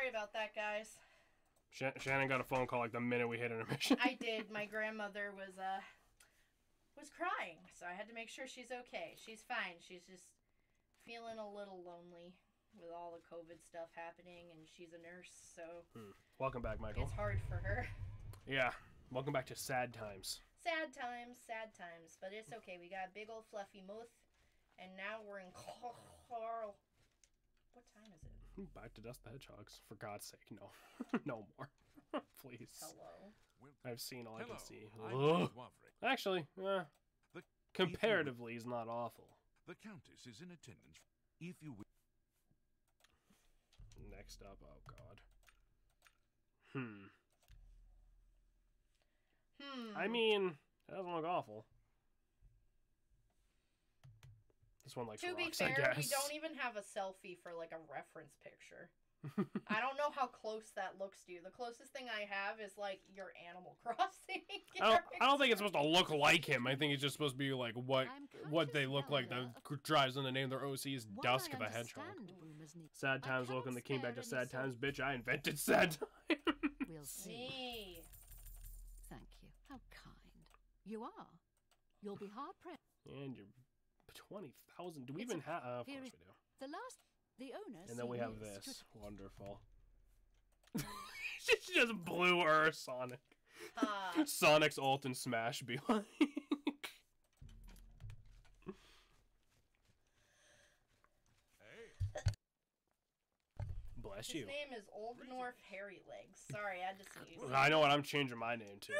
Sorry about that, guys. Shannon got a phone call like the minute we hit intermission. I did. My grandmother was crying, so I had to make sure she's okay. She's fine. She's just feeling a little lonely with all the COVID stuff happening, and she's a nurse, so... Welcome back, Michael. It's hard for her. Yeah. Welcome back to sad times. Sad times, sad times. But it's okay. We got a big old fluffy moth, and now we're in Carl. What time is it? Back to Dust the Hedgehogs. For God's sake, no. No more. Please. Hello. I've seen all I can see. Actually, comparatively is not awful. The Countess is in attendance. If you will. Next up. Oh, God. I mean, that doesn't look awful. This one, like, to rocks, be fair, we don't even have a selfie for, like, a reference picture. I don't know how close that looks to you. The closest thing I have is, like, your Animal Crossing. I don't think it's supposed to look like him. I think it's just supposed to be, like, what they look like. That drives in the name of their OC's Dusk of a Hedgehog. Sad times, welcome the king back to sad times. Bitch, I invented sad times. We'll see. Thank you. How kind. You are. You'll be hard-pressed. And you're... 20,000. Do we even have? Of course we do. The owners. And then we have this. Wonderful. She just blew her Sonic. Sonic's ult and smash be like. Hey. Bless you. His name is Old North Hairy Legs. Sorry, I just. I know what I'm changing my name to.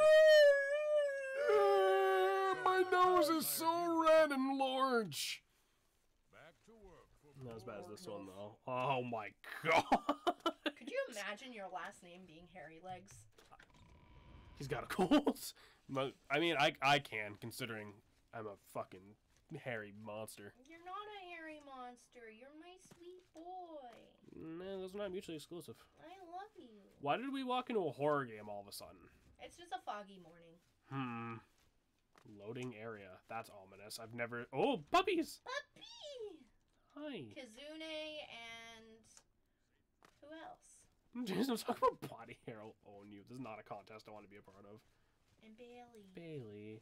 My nose is so red and large. Back to work. Not as bad as this one, though. Oh my God! Could you imagine your last name being Hairy Legs? He's got a cold. But I mean, I can, considering I'm a fucking hairy monster. You're not a hairy monster. You're my sweet boy. No, those are not mutually exclusive. I love you. Why did we walk into a horror game all of a sudden? It's just a foggy morning. Loading area. That's ominous. I've never... Oh, puppies! Puppy! Hi. Kazune and... Who else? Jason, talk about body hair. I'll own you. This is not a contest I want to be a part of. And Bailey. Bailey.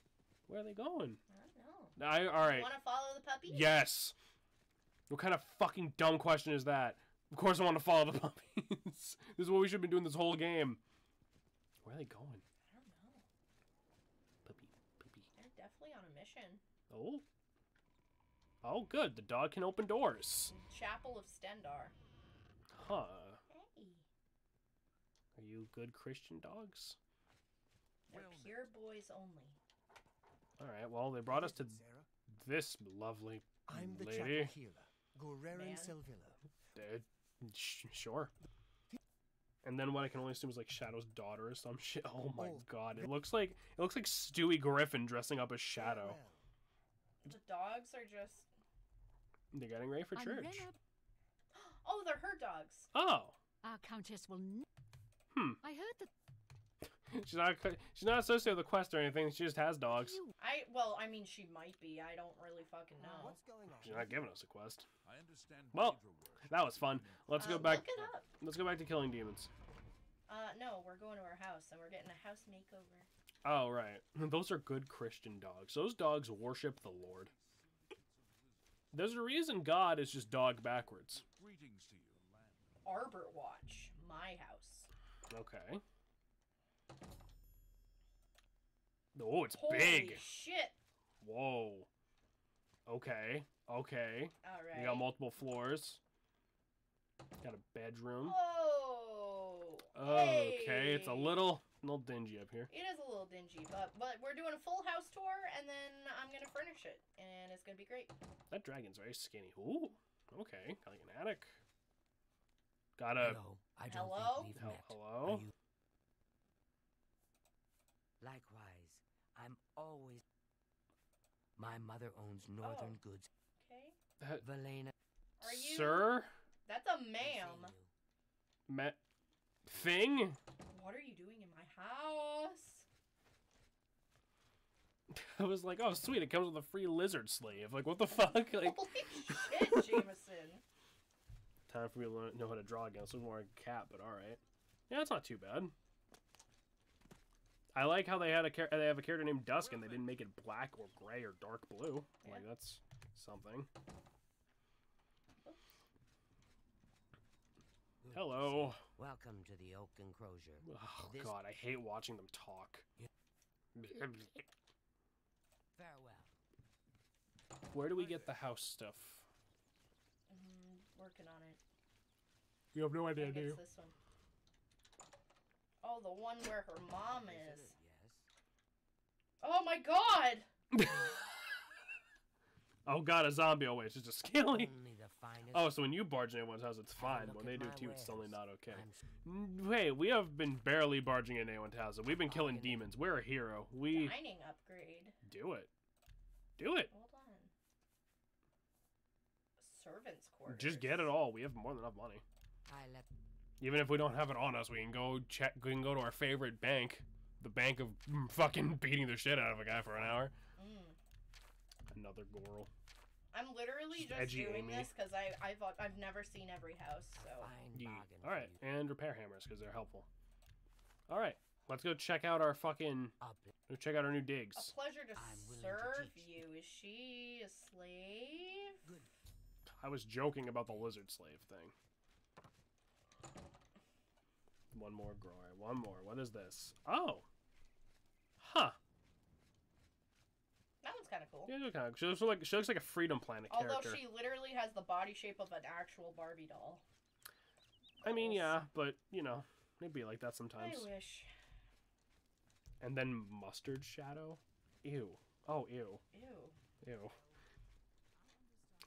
Where are they going? I don't know. Alright. You want to follow the puppy? Yes! What kind of fucking dumb question is that? Of course I want to follow the puppies. This is what we should have been doing this whole game. Where are they going? I don't know. Puppy. They're definitely on a mission. Oh. Oh, good. The dog can open doors. Chapel of Stendarr. Huh. Hey. Are you good Christian dogs? They're pure boys only. Alright, well, they brought us to this lovely I'm the lady. Healer, Guerrerin. Sure. And then what I can only assume is like Shadow's daughter or some shit. Oh my God! It looks like Stewie Griffin dressing up as Shadow. The dogs are just—they're getting ready for church. Oh, they're her dogs. Oh. Our countess will. I heard that. She's not associated with the quest or anything. She just has dogs. I mean, she might be. I don't really fucking know. What's going on? She's not giving us a quest. I understand. Well, that was fun. Let's go back. Look it up. Let's go back to killing demons. No, we're going to our house and we're getting a house makeover. Oh, right. Those are good Christian dogs. Those dogs worship the Lord. There's a reason God is just dog backwards. Greetings to you, Arbor Watch, my house. Okay. Oh, it's big. Holy shit. Whoa. Okay. Okay. All right. We got multiple floors. Got a bedroom. Oh. Okay, hey. It's a little dingy up here. It is a little dingy, but we're doing a full house tour, and then I'm gonna furnish it, and it's gonna be great. That dragon's very skinny. Ooh. Okay. Got like an attic. Got a. Hello. I don't think we've met. Hello. Likewise, I'm always. My mother owns northern goods. Okay. Valena. Are you? Sir. That's a ma'am. Thing? What are you doing in my house? I was like, oh sweet, it comes with a free lizard slave. Like, what the fuck? Like, holy shit, Jameson. time for me to learn, know how to draw again. So more like a cat, but all right. Yeah, that's not too bad. I like how they had they have a character named Dusk, and they didn't make it black or gray or dark blue. Yeah. Like that's something. Hello. Welcome to the Oak and Crozier. Oh God, I hate watching them talk. Farewell. Where do we get the house stuff? Working on it. You have no idea, do you? This one. Oh, the one where her mom is. Yes. Oh my God! Oh God, a zombie! Oh wait, it's just a scaly. Oh, so when you barge in anyone's house, it's fine. When they do it to you, it's suddenly not okay. Hey, we have been barely barging in anyone's house. We've been killing demons. We're a hero. We dining upgrade. Do it. Do it. Hold on. Servants' quarters. Just get it all. We have more than enough money. Even if we don't have it on us, we can go check. We can go to our favorite bank, the bank of fucking beating the shit out of a guy for an hour. Another Goral. I'm literally just doing this because I've never seen every house. So all right, and repair hammers because they're helpful. All right, let's go check out our fucking. Let's check out our new digs. A pleasure to serve you. Is she a slave? Good. I was joking about the lizard slave thing. One more grower. One more. What is this? Oh. Huh. That one's kind of cool. Yeah, kind of. She looks like a Freedom Planet character. Although she literally has the body shape of an actual Barbie doll. I mean, yeah, but you know, it'd be like that sometimes. I wish. And then Mustard Shadow. Ew. Oh, ew. Ew. Ew.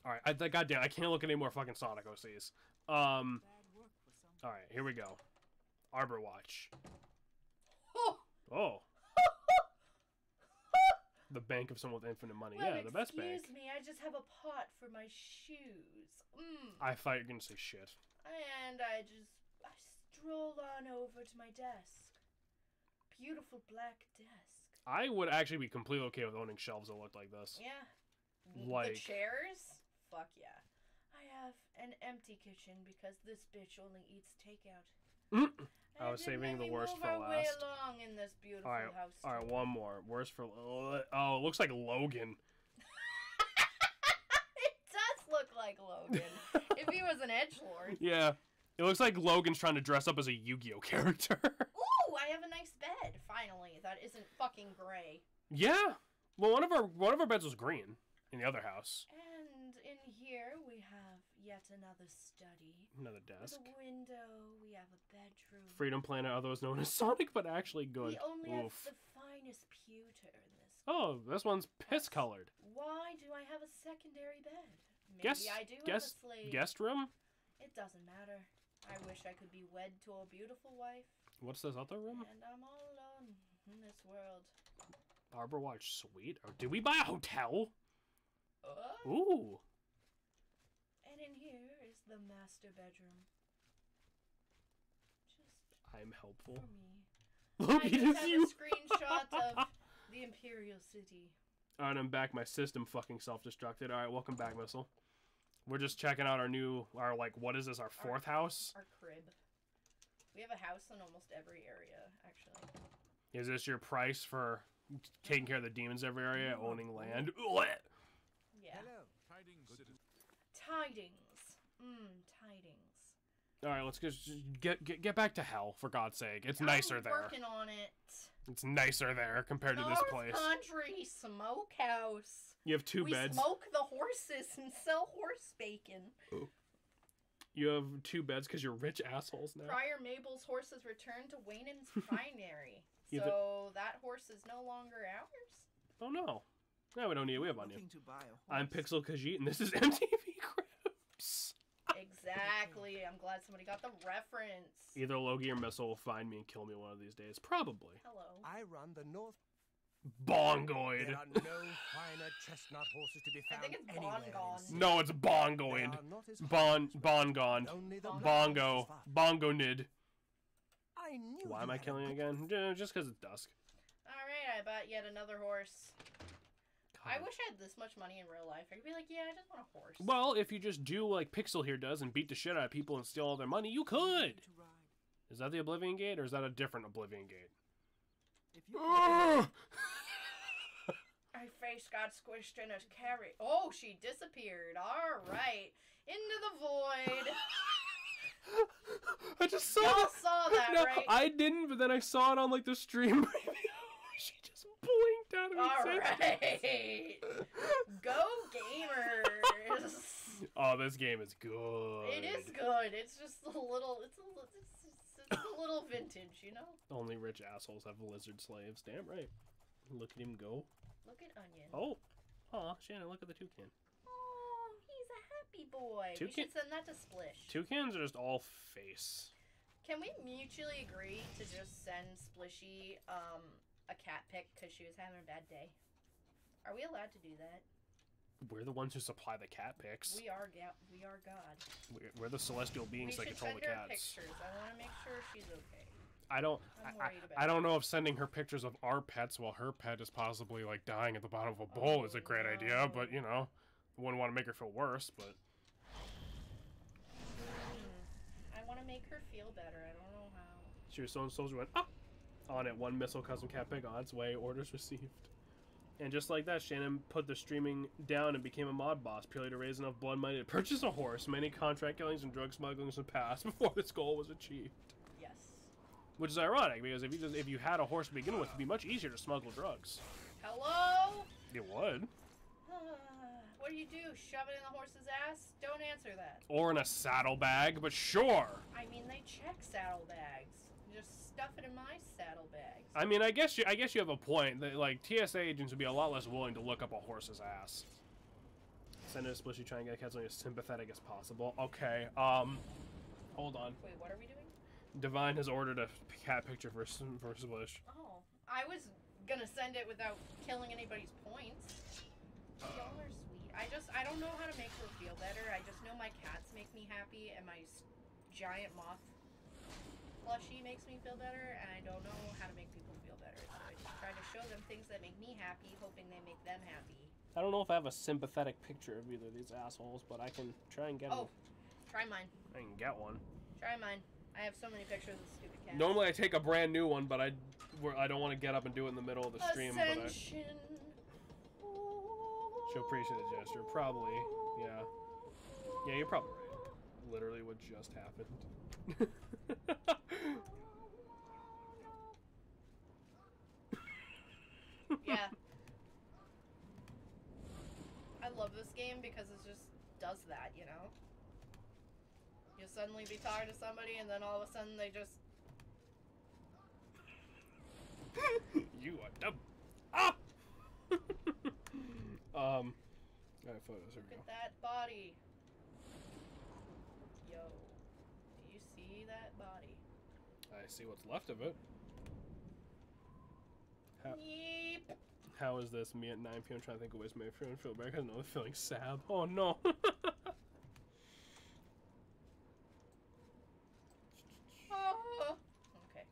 All right, goddamn, I can't look at any more fucking Sonic OCs. All right, here we go. Arbor Watch. Oh. Oh. The bank of someone with infinite money. Well, yeah, the best bank. Excuse me, I just have a pot for my shoes. I thought you were going to say shit. And I stroll on over to my desk. Beautiful black desk. I would actually be completely okay with owning shelves that look like this. Yeah. Like... The chairs? Fuck yeah. I have an empty kitchen because this bitch only eats takeout. I was saving the worst for last. All right, one more. Worst for oh, it looks like Logan. It does look like Logan. If he was an edgelord. Yeah, it looks like Logan's trying to dress up as a Yu-Gi-Oh character. Ooh, I have a nice bed. Finally, that isn't fucking gray. Yeah. Well, one of our beds was green in the other house. And in here we have yet another study. Another desk. With a window, we have a bedroom. Freedom Planet, otherwise known as Sonic, but actually good. We only have the finest pewter in this. Oh, this one's piss-colored. Why do I have a secondary bed? Maybe I do have a slave. Guest room? It doesn't matter. I wish I could be wed to a beautiful wife. What's this other room? And I'm all alone in this world. Arbor Watch Suite? Or did we buy a hotel? Ooh. And in here is the master bedroom. Just I'm helpful. For me. Look, I just have a screenshot of the Imperial City. Alright, I'm back. My system fucking self-destructed. Alright, welcome back, Missile. We're just checking out our new, like, what is this, our fourth house? Our crib. We have a house in almost every area, actually. Is this your price for taking care of the demons every area, owning land? Yeah. Hello. Tidings. Tidings. All right, let's just get back to hell for God's sake. It's nicer there. I'm working on it. It's nicer there compared to this place. North Country Smokehouse. You have two beds. We smoke the horses and sell horse bacon. Ooh. You have two beds because you're rich assholes now. Prior Mabel's horses returned to Waynon's Binary, so that horse is no longer ours. Oh no. No, we don't need it. We have onion. I'm Pixel Khajiit, and this is MTV Cribs. Exactly. I'm glad somebody got the reference. Either Logie or Missile will find me and kill me one of these days. Probably. Hello. I run the North... Bongoid. There are no finer chestnut horses to be found. I think it's Bongon. No, it's Bongoid. Bongon. Bongo. Bongonid. I knew. Why am I killing again? Just because it's dusk. All right, I bought yet another horse. God. I wish I had this much money in real life. I'd be like, yeah, I just want a horse. Well, if you just do like Pixel here does and beat the shit out of people and steal all their money, you could. Is that the Oblivion Gate or is that a different Oblivion Gate? If you my face got squished in a carrot. Oh, she disappeared. All right. Into the void. I just saw that. Saw that, no, right? I didn't, but then I saw it on, like, the stream. She just blinked out of me. All right. Go gamers. Oh, this game is good. It is good. It's just a little, it's a little vintage, you know? Only rich assholes have lizard slaves. Damn right. Look at him go. Look at Onion. Oh. Aw, Shannon, look at the toucan. Happy boy. You should send that to Splish. Toucans are just all face. Can we mutually agree to just send Splishy a cat pic because she was having a bad day? Are we allowed to do that? We're the ones who supply the cat pics. We are God. We're the celestial beings that control the cats. We should send her pictures. I want to make sure she's okay. I don't know if sending her pictures of our pets while her pet is possibly like dying at the bottom of a bowl is a great idea, but you know. Wouldn't want to make her feel worse, but I want to make her feel better. I don't know how. She was so and soldier went ah on it. One missile, custom cat pick on its way. Orders received. And just like that, Shannon put the streaming down and became a mod boss purely to raise enough blood money to purchase a horse. Many contract killings and drug smugglings had passed before this goal was achieved. Yes. Which is ironic because if you had a horse to begin with, it'd be much easier to smuggle drugs. Hello. It would. What do you do? Shove it in the horse's ass? Don't answer that. Or in a saddlebag, but sure. I mean, they check saddlebags. Just stuff it in my saddlebags. I mean, I guess you have a point. That, like, TSA agents would be a lot less willing to look up a horse's ass. Send it a Splishy, try and get a cat's only as sympathetic as possible. Okay, hold on. Wait, what are we doing? Divine has ordered a cat picture for Splish. Oh, I was gonna send it without killing anybody's points. Y'all are sweet. I don't know how to make her feel better. I just know my cats make me happy and my giant moth plushie makes me feel better, and I don't know how to make people feel better. So I just try to show them things that make me happy, hoping they make them happy. I don't know if I have a sympathetic picture of either of these assholes, but I can try and get one. Oh, try mine. I can get one. Try mine. I have so many pictures of the stupid cat. Normally I take a brand new one, but I don't want to get up and do it in the middle of the stream. Ascension. She'll appreciate the gesture, probably. Yeah, yeah, you're probably right. Literally, what just happened? Yeah, I love this game because it just does that, you know. You'll suddenly be talking to somebody, and then all of a sudden they just. You are dumb. Ah. Alright, photos. Here we go. Look at that body. Yo. Do you see that body? I see what's left of it. Yeep. How is this? Me at 9 p.m. trying to think of ways to make friend feel better. I know the feeling sad. Oh no. Oh. Okay.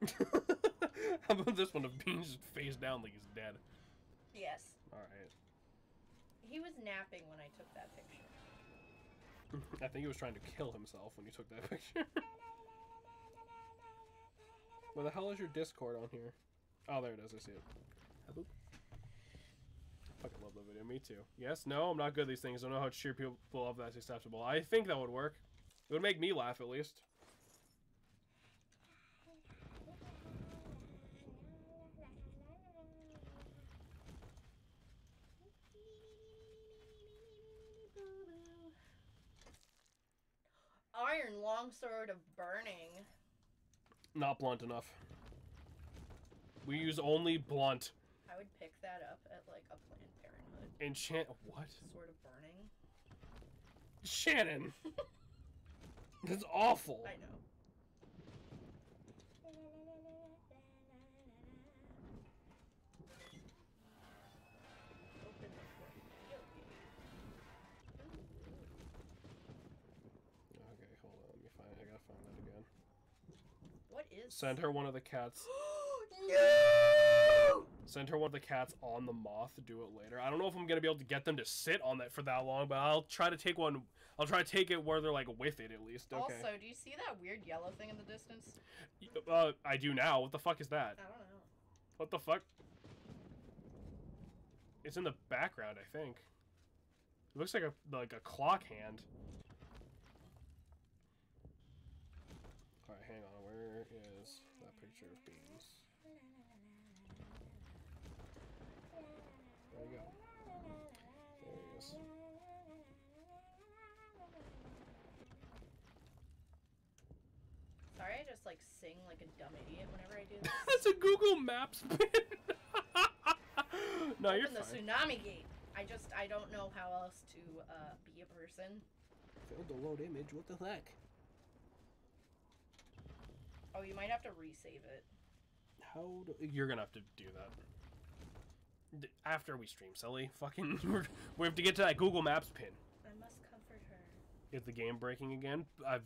We gooch. How about this one of Beans face down like he's dead? Yes. Alright. He was napping when I took that picture. I think he was trying to kill himself when you took that picture. Where the hell is your Discord on here? Oh, there it is. I see it. Hello. I fucking love that video. Me too. Yes? No? I'm not good at these things. I don't know how to cheer people up that's acceptable. I think that would work. It would make me laugh at least. Iron longsword of burning. Not blunt enough. We use only blunt. I would pick that up at like a Planned Parenthood. Enchant what? Sword of burning. Shannon. That's awful. I know. I gotta find that again. What is? Send her one of the cats. Center one of the cats on the moth to do it later. I don't know if I'm gonna be able to get them to sit on that for that long, but I'll try to take one. I'll try to take it where they're like with it at least. Okay. Also, do you see that weird yellow thing in the distance? I do now. What the fuck is that? I don't know. What the fuck? It's in the background, I think. It looks like a clock hand. All right, hang on. Where is that picture of beans? There you go. There he is. Sorry, I just like sing like a dumb idiot whenever I do this. That's a Google Maps pin. No, you're fine. Open the tsunami gate. I don't know how else to be a person. Failed to load image. What the heck? Oh, you might have to resave it. How do you're gonna have to do that? After we stream, silly. Fucking, we have to get to that Google Maps pin. I must comfort her. Get the game breaking again. I've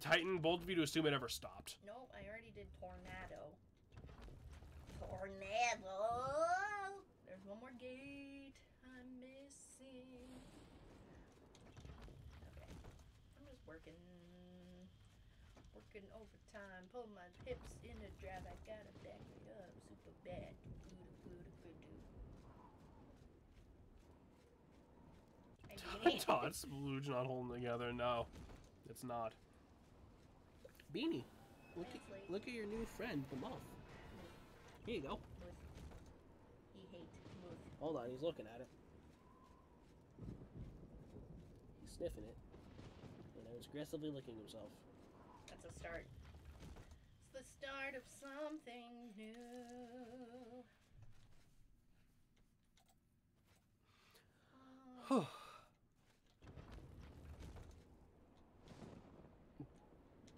tightened both of you to assume it ever stopped. Nope, I already did tornado. Tornado! There's one more gate I'm missing. Okay. I'm just working. Working overtime, pulling my hips in the drive. I gotta back it up super bad. Todd's luge not holding together. No, it's not. Beanie, look at your new friend, the moth. Here you go. He hates moth. Hold on, he's looking at it. He's sniffing it, and he's aggressively licking himself. That's a start. It's the start of something new.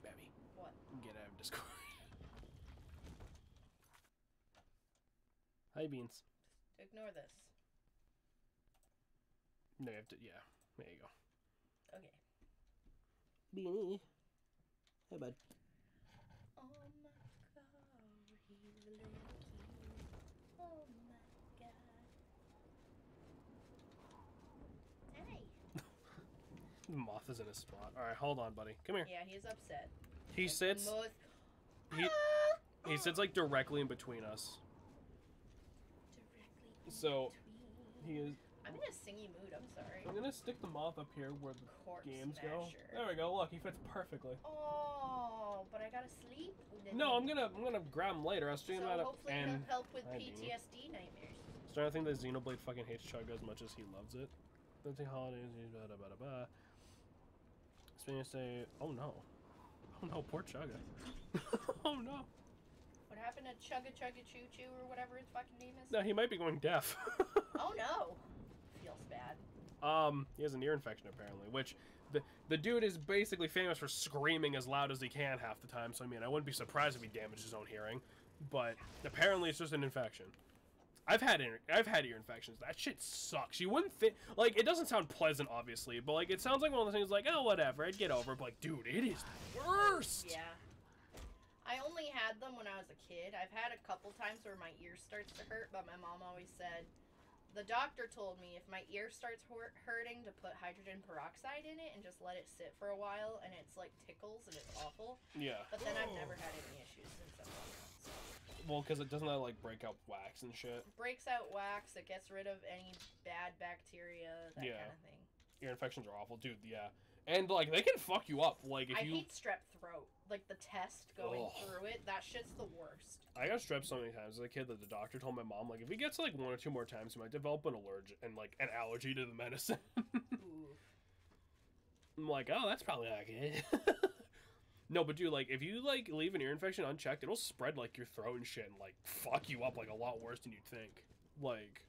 Baby. What? Get out of Discord. Hi, Beans. Just ignore this. No, you have to, yeah. There you go. Okay. Beanie. Hey, bud. Oh my god, he's really cute. Oh my god. Hey! The moth is in his spot. Alright, hold on, buddy. Come here. Yeah, he's upset. He sits. He sits like directly in between us. Directly in between. He is. I'm in a singy mood, I'm sorry. I'm gonna stick the moth up here where the games go. There we go, look, he fits perfectly. Oh, but I gotta sleep? No, I'm gonna grab him later. I'll stream that up. Hopefully it'll help with PTSD nightmares. Starting to think that Xenoblade fucking hates Chugga as much as he loves it. Don't take holidays, blah blah blah blah. Spanish say, oh no. Oh no, poor Chugga. Oh no. What happened to Chugga Chugga Choo Choo or whatever his fucking name is? No, he might be going deaf. Oh no. Feels bad. He has an ear infection apparently, which the dude is basically famous for screaming as loud as he can half the time, so I mean I wouldn't be surprised if he damaged his own hearing, but apparently it's just an infection. I've had ear infections. That shit sucks. You wouldn't think, like, it doesn't sound pleasant obviously, but like it sounds like one of those things like, oh whatever, I'd get over it, but like dude, it is the worst. Yeah. I only had them when I was a kid. I've had a couple times where my ear starts to hurt, but my mom always said the doctor told me if my ear starts hurting to put hydrogen peroxide in it and just let it sit for a while, and it's like tickles and it's awful. Yeah. But then I've never had any issues since I've done that. So. Well, because it doesn't that like break out wax and shit? It breaks out wax. It gets rid of any bad bacteria. That kind of thing. Ear infections are awful, dude. Yeah. And like they can fuck you up. Like if I hate strep throat. Like the test going through it, that shit's the worst. I got strep so many times as a kid that the doctor told my mom, like, if he gets like one or two more times, he might develop an allergy to the medicine. Ooh. I'm like, oh, that's probably not good. No, but dude, like, if you like leave an ear infection unchecked, it'll spread like your throat and shit, and like fuck you up like a lot worse than you'd think. Like,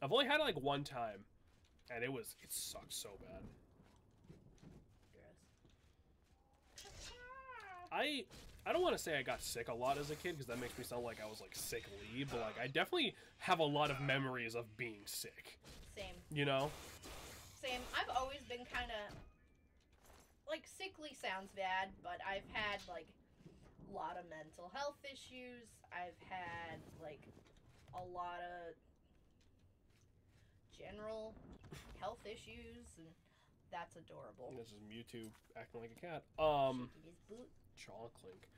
I've only had it like one time, and it sucked so bad. I don't want to say I got sick a lot as a kid because that makes me sound like I was like sickly, but like I definitely have a lot of memories of being sick. Same. You know? Same. I've always been kind of like sickly sounds bad, but I've had like lot of mental health issues. I've had, like, a lot of general health issues, and that's adorable. This is Mewtwo acting like a cat. Shaking his boot. Chaw clink.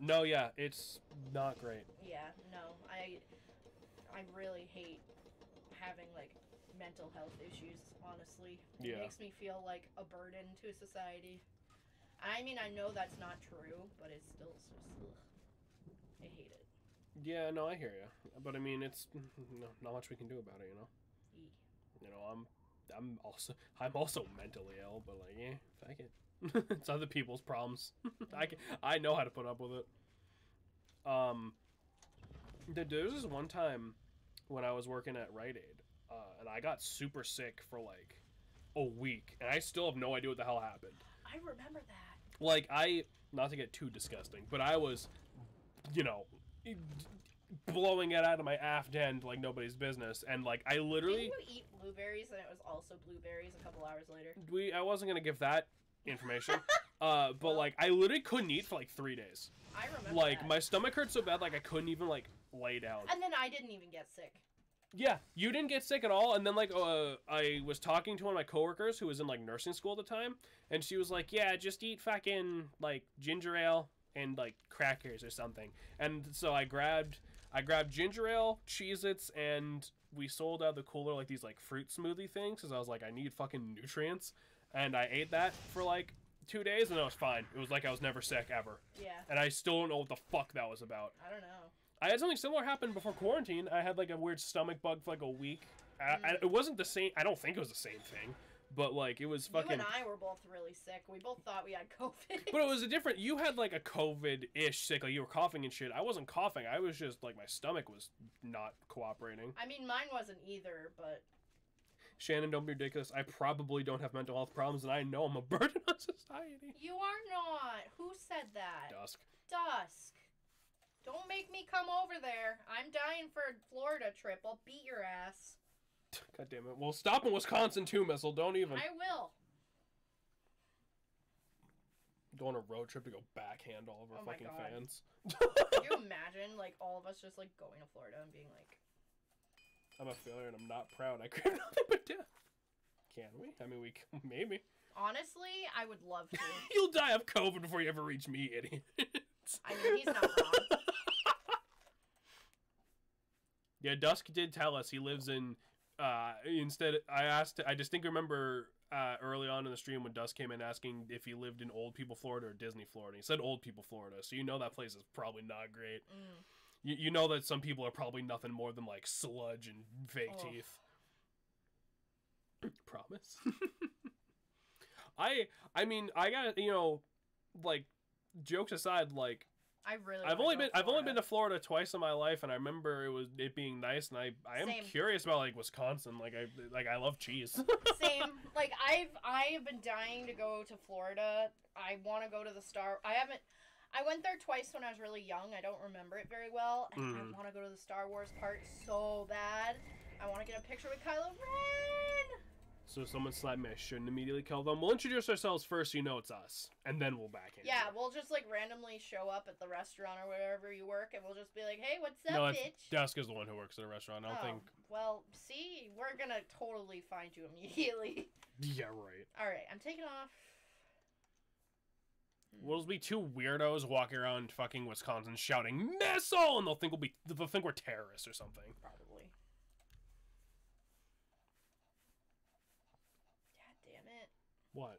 No, yeah, it's not great. Yeah, no, I really hate having, like, mental health issues, honestly. Yeah. It makes me feel like a burden to society. I mean, I know that's not true, but it's still just, ugh. I hate it. Yeah, no, I hear you. But, I mean, it's not much we can do about it, you know? Yeah. You know, I'm also mentally ill, but, like, yeah, fuck it. It's other people's problems. I know how to put up with it. There was this one time when I was working at Rite Aid, and I got super sick for, like, a week, and I still have no idea what the hell happened. I remember that. Like, not to get too disgusting, but I was, you know, blowing it out of my aft end like nobody's business, and, like, I literally... Didn't you eat blueberries and it was also blueberries a couple hours later? I wasn't going to give that information, but, like, I literally couldn't eat for, like, 3 days. I remember that. My stomach hurt so bad, like, I couldn't even, like, lay down. And then I didn't even get sick. Yeah, you didn't get sick at all, and then, like, I was talking to one of my coworkers who was in, like, nursing school at the time, and she was like, yeah, just eat fucking, like, ginger ale and, like, crackers or something. And so I grabbed ginger ale, Cheez-Its, and we sold out of the cooler, like, these, like, fruit smoothie things, because I was like, I need fucking nutrients, and I ate that for, like, 2 days, and I was fine. It was like I was never sick, ever. Yeah. And I still don't know what the fuck that was about. I don't know. I had something similar happen before quarantine. I had, like, a weird stomach bug for, like, a week. It wasn't the same. I don't think it was the same thing. But, like, it was fucking... You and I were both really sick. We both thought we had COVID. But it was a different... You had, like, a COVID-ish sick. Like, you were coughing and shit. I wasn't coughing. I was just, like, my stomach was not cooperating. I mean, mine wasn't either, but... Shannon, don't be ridiculous. I probably don't have mental health problems, and I know I'm a burden on society. You are not. Who said that? Dusk. Don't make me come over there. I'm dying for a Florida trip. I'll beat your ass. God damn it. Well, stop in Wisconsin too, Missile. Don't even. I will. Go on a road trip to go backhand all of our fucking fans. Can you imagine, like, all of us just, like, going to Florida and being like, I'm a failure and I'm not proud. I could nothing but death. Can we? I mean, we can, maybe. Honestly, I would love to. You'll die of COVID before you ever reach me, idiot. I mean, he's not wrong. Yeah, Dusk did tell us he lives in, I distinctly remember early on in the stream when Dusk came in asking if he lived in Old People Florida or Disney Florida. He said Old People Florida, so you know that place is probably not great. Mm. You know that some people are probably nothing more than, like, sludge and fake teeth. Promise? I mean, I got, you know, like, jokes aside, like... I've only been to Florida twice in my life, and I remember it being nice, and I am curious about, like, Wisconsin. I love cheese. Same. Like, I've been dying to go to Florida. I want to go to the Star. I went there twice when I was really young. I don't remember it very well, and I want to go to the Star Wars part so bad. I want to get a picture with Kylo Ren. So someone slapped me, I shouldn't immediately kill them. We'll introduce ourselves first so you know it's us. And then we'll back in. Yeah, we'll just, like, randomly show up at the restaurant or wherever you work, and we'll just be like, hey, what's up, bitch? Dusk is the one who works at a restaurant. I don't think... Well, see? We're gonna totally find you immediately. Yeah, right. Alright, I'm taking off. We'll just be two weirdos walking around fucking Wisconsin shouting, Missile! And they'll think we're terrorists or something. Probably. Damn it. What?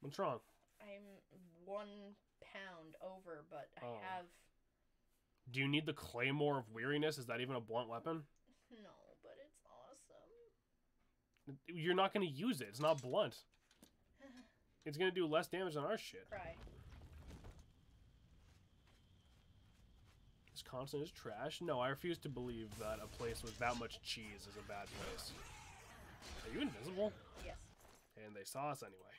What's wrong? I'm 1 pound over, but I have... Do you need the claymore of weariness? Is that even a blunt weapon? No, but it's awesome. You're not going to use it. It's not blunt. It's going to do less damage than our shit. Right. Wisconsin is trash? No, I refuse to believe that a place with that much cheese is a bad place. Are you invisible? Yes. And they saw us anyway.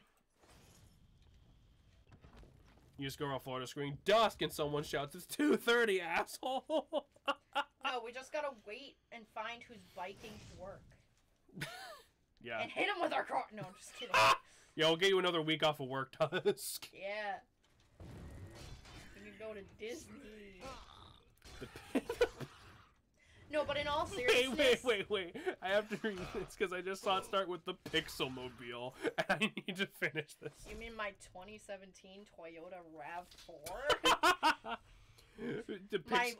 You just go around Florida screaming, Dusk, and someone shouts, it's 2:30, asshole! No, we just gotta wait and find who's biking to work. Yeah. And hit him with our car. No, I'm just kidding. Yeah, we'll get you another week off of work, Dusk. Yeah. You go to Disney. No, but in all seriousness... Wait. I have to read this because I just saw it start with the Pixelmobile. And I need to finish this. You mean my 2017 Toyota RAV4? My,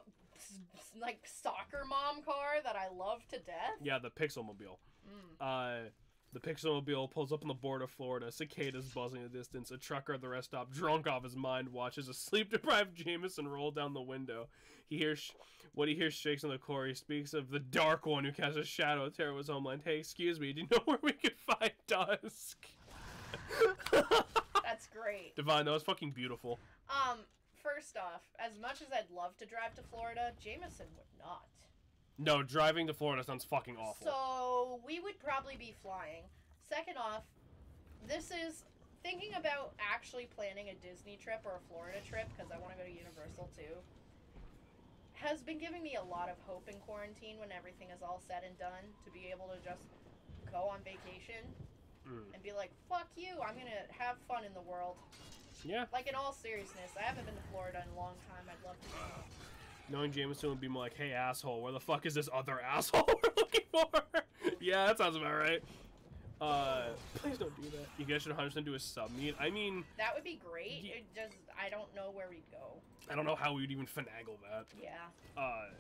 like, soccer mom car that I love to death? Yeah, the Pixelmobile. Mm. The Pixelmobile pulls up on the border of Florida, cicadas buzzing in the distance, a trucker at the rest stop, drunk off his mind, watches a sleep-deprived Jameson roll down the window. He hears what he hears shakes on the core. He speaks of the Dark One who casts a shadow of terror of his homeland. Hey, excuse me, do you know where we could find Dusk? That's great. Divine, that was fucking beautiful. First off, as much as I'd love to drive to Florida, Jameson would not. No, driving to Florida sounds fucking awful. So, we would probably be flying. Second off, this is thinking about actually planning a Disney trip or a Florida trip, because I want to go to Universal too, has been giving me a lot of hope in quarantine when everything is all said and done, to be able to just go on vacation and be like, fuck you, I'm going to have fun in the world. Yeah. Like, in all seriousness, I haven't been to Florida in a long time. I'd love to go. Knowing Jameson would be more like, hey, asshole, where the fuck is this other asshole we're looking for? Yeah, that sounds about right. Please don't do that. You guys should 100% do a sub-meet. I mean... That would be great. Yeah. It just, I don't know where we'd go. I don't know how we'd even finagle that. Yeah. I'll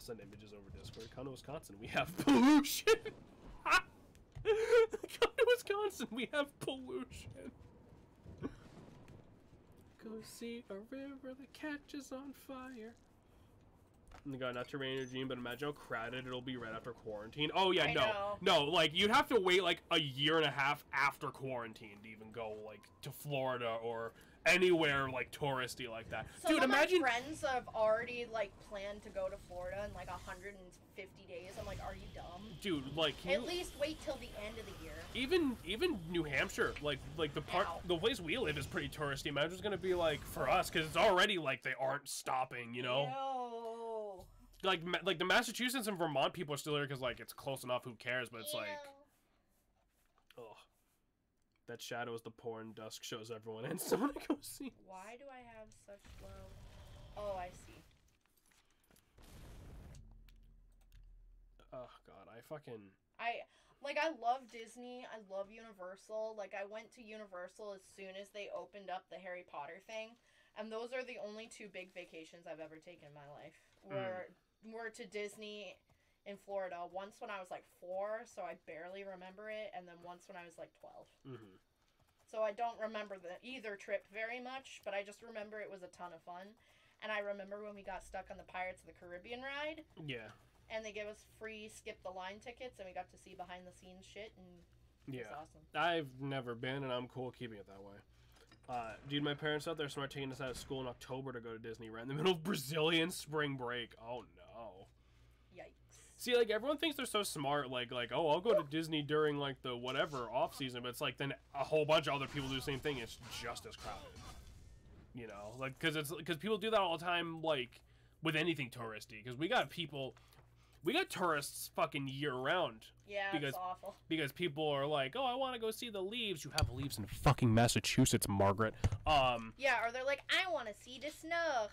send images over Discord. Come to Wisconsin. We have pollution. Come to Wisconsin. We have pollution. Go see a river that catches on fire. And the guy, not to rain your dream, but imagine how crowded it'll be right after quarantine. Oh, yeah, I know. Like, you'd have to wait, like, a year and a half after quarantine to even go, like, to Florida or anywhere, like, touristy like that. So dude, imagine... my friends have already, like, planned to go to Florida in, like, 150 days. I'm like, are you dumb? Dude, like... At least wait till the end of the year. Even New Hampshire, like the part... Ow. The place we live is pretty touristy. Imagine it's gonna be, like, for us, because it's already, like, they aren't stopping, you know? Ew. Like the Massachusetts and Vermont people are still here because, like, it's close enough, who cares, but it's like... Ugh. That shadow is the porn Dusk shows everyone, and someone goes see. Why do I have such low... Oh, I see. Oh, God, I fucking... Like, I love Disney, I love Universal. Like, I went to Universal as soon as they opened up the Harry Potter thing, and those are the only two big vacations I've ever taken in my life. We're to Disney in Florida, once when I was like 4, so I barely remember it, and then once when I was like 12. Mm-hmm. So I don't remember either trip very much, but I just remember it was a ton of fun. And I remember when we got stuck on the Pirates of the Caribbean ride. Yeah. And they gave us free skip the line tickets, and we got to see behind the scenes shit, and it was awesome. I've never been, and I'm cool keeping it that way. Dude, my parents out there smart taking us out of school in October to go to Disney right in the middle of Brazilian spring break. Oh, no. Yikes. See, like, everyone thinks they're so smart, like oh, I'll go to Disney during, like, the whatever off-season, but it's like then a whole bunch of other people do the same thing. It's just as crowded. You know? Like, because people do that all the time, like, with anything touristy. Because we got people... We got tourists fucking year-round. Yeah, it's awful. Because people are like, oh, I want to go see the leaves. You have leaves in fucking Massachusetts, Margaret. Yeah, or they're like, I want to see the snow.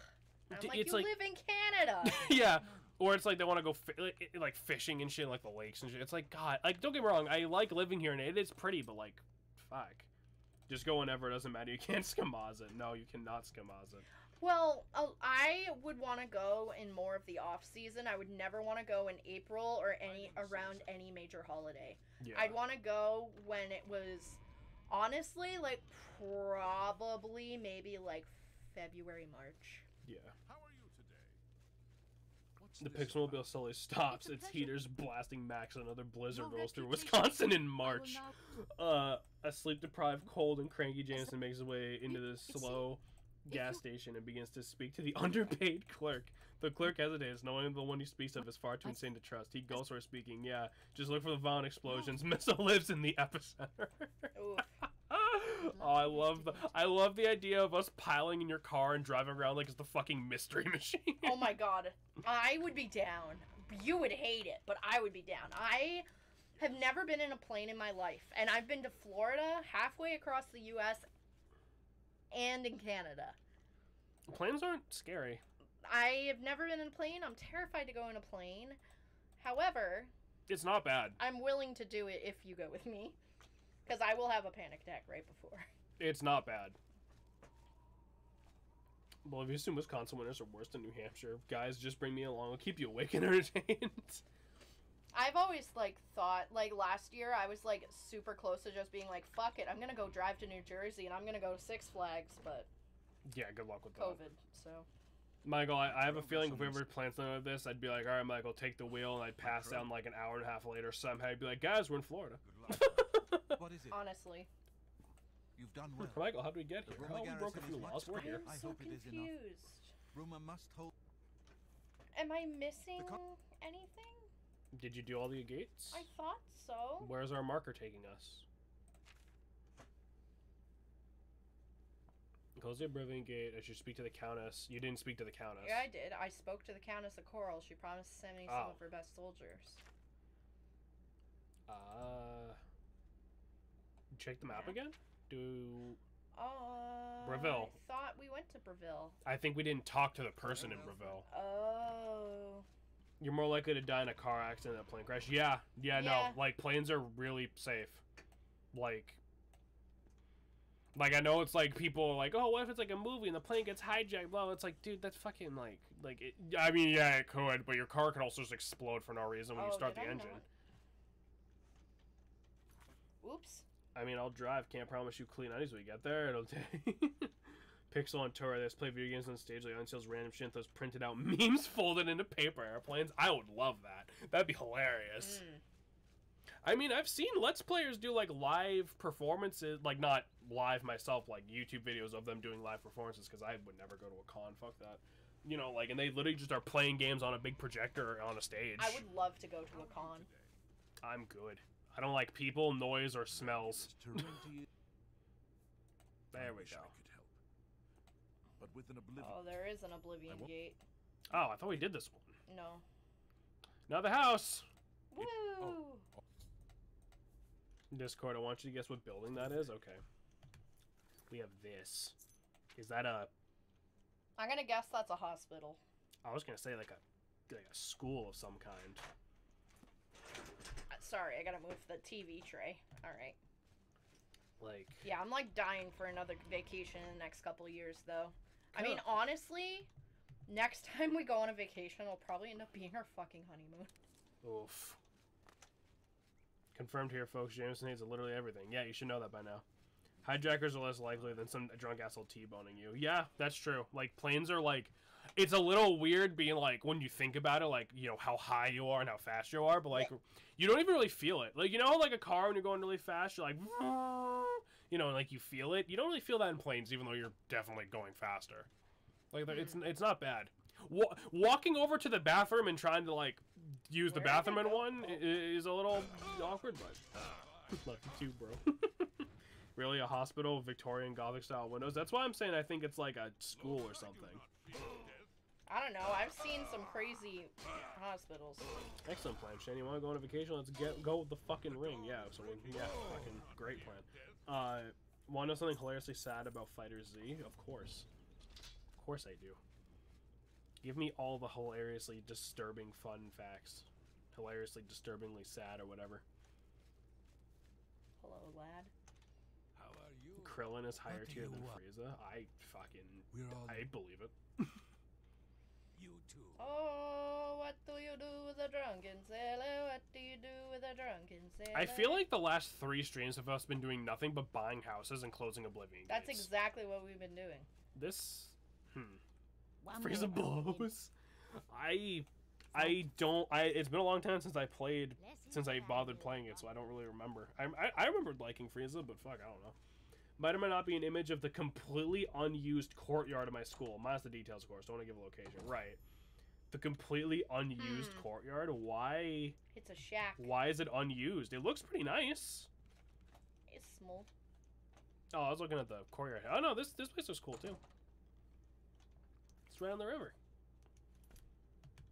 I'm like, you live in Canada. Yeah, or it's like they want to go like fishing and shit, like the lakes and shit. It's like, God, like, don't get me wrong. I like living here, and it is pretty, but, like, fuck. Just go whenever. It doesn't matter. You can't skamaz it. No, you cannot skamaz it. Well, I would want to go in more of the off-season. I would never want to go in April or around any major holiday. Yeah. I'd want to go when it was, honestly, like, probably maybe, like, February, March. Yeah. How are you today? The Pixelmobile slowly stops, its heaters blasting max, another blizzard rolls through Wisconsin in March. A sleep-deprived, cold, and cranky Jameson makes his way into the slow... gas station and begins to speak to the underpaid clerk. The clerk hesitates, knowing the one he speaks of is far too insane to trust. He goes for speaking, yeah. Just look for the violent explosions. Missile lives in the epicenter. Oh, I love the idea of us piling in your car and driving around like it's the fucking mystery machine. Oh my god. I would be down. You would hate it, but I would be down. I have never been in a plane in my life, and I've been to Florida, halfway across the US, and in Canada. Planes aren't scary. I have never been in a plane. I'm terrified to go in a plane. However, it's not bad. I'm willing to do it if you go with me, because I will have a panic attack right before. It's not bad. Well, if you assume Wisconsin winters are worse than New Hampshire, guys, just bring me along. I'll keep you awake and entertained. I've always, like, thought, like, last year I was, like, super close to just being like, fuck it, I'm going to go drive to New Jersey and I'm going to go to Six Flags, but... Yeah, good luck with COVID, that. COVID, so... Michael, I have a feeling if we ever planned something like this, I'd be like, all right, Michael, take the wheel, and I'd pass down, like, an hour and a half later somehow. I'd be like, guys, we're in Florida. Good luck. What is it? Honestly. You've done well. Michael, how did we get here? Oh, we broke a few laws. We're here. I'm so confused. Bruma must hold. Am I missing anything? Did you do all the gates? I thought so. Where's our marker taking us? Close the Oblivion Gate. I should speak to the Countess. You didn't speak to the Countess. Yeah, I did. I spoke to the Countess of Coral. She promised to send me some of her best soldiers. Check the map again? Do... Braville. I thought we went to Braville. I think we didn't talk to the person in Braville. Oh... You're more likely to die in a car accident than a plane crash. Yeah. Yeah, yeah, no. Like, planes are really safe. Like, I know it's like people are like, oh, what if it's like a movie and the plane gets hijacked? Blah. It's like, dude, that's fucking like, it, I mean, yeah, it could, but your car could also just explode for no reason when you start the engine. Not? Oops. I mean, I'll drive. Can't promise you clean undies when we get there. It'll take. Pixel on tour. They just play video games on stage. Like, on sales, random shit. Those printed out memes folded into paper airplanes. I would love that. That'd be hilarious. Mm. I mean, I've seen Let's Players do, like, live performances. Like, not live myself, like, YouTube videos of them doing live performances, because I would never go to a con. Fuck that. You know, like, and they literally just are playing games on a big projector on a stage. I would love to go to a con. I'm good. I don't like people, noise, or smells. There we go. But with an Oblivion. Oh, there is an Oblivion Gate. Oh, I thought we did this one. No. Now the house! Woo! Discord, I want you to guess what building that is. Okay. We have this. Is that a... I'm going to guess that's a hospital. I was going to say like a school of some kind. Sorry, I got to move the TV tray. All right. Like... Yeah, I'm like dying for another vacation in the next couple of years, though. I mean, honestly, next time we go on a vacation, it'll probably end up being our fucking honeymoon. Oof. Confirmed here, folks. Jameson hates literally everything. Yeah, you should know that by now. Hijackers are less likely than some drunk asshole T-boning you. Yeah, that's true. Like, planes are like... It's a little weird being like, when you think about it, like, you know, how high you are and how fast you are, but like, you don't even really feel it. Like, you know, like a car when you're going really fast, you're like, you know, and like you feel it. You don't really feel that in planes, even though you're definitely going faster. Like, it's not bad. Walking over to the bathroom and trying to like use the bathroom in one is a little awkward, but lucky too, bro. Really, a hospital, Victorian Gothic style windows. That's why I'm saying I think it's like a school or something. I don't know. I've seen some crazy hospitals. Excellent plan, Shane. You want to go on a vacation? Let's go with the fucking ring. Yeah, so yeah, fucking great plan. Want to know something hilariously sad about Fighter Z? Of course. Of course I do. Give me all the hilariously disturbing fun facts. Hilariously disturbingly sad or whatever. Hello, lad. How are you? Krillin is higher tier than Frieza. I fucking... I believe it. You too. Oh, what do you do with a drunken sailor? What do you do with a drunken sailor? I feel like the last 3 streams of us been doing nothing but buying houses and closing Oblivion Gates. That's exactly what we've been doing. This... Frieza blows. I don't... It's been a long time since I played... Since I bothered playing it, so I don't really remember. I remembered liking Frieza, but fuck, I don't know. Might or might not be an image of the completely unused courtyard of my school. Minus the details, of course. Don't want to give a location. Right. The completely unused courtyard? Why... It's a shack. Why is it unused? It looks pretty nice. It's small. Oh, I was looking at the courtyard. Oh, no, this place looks cool, too. It's right on the river.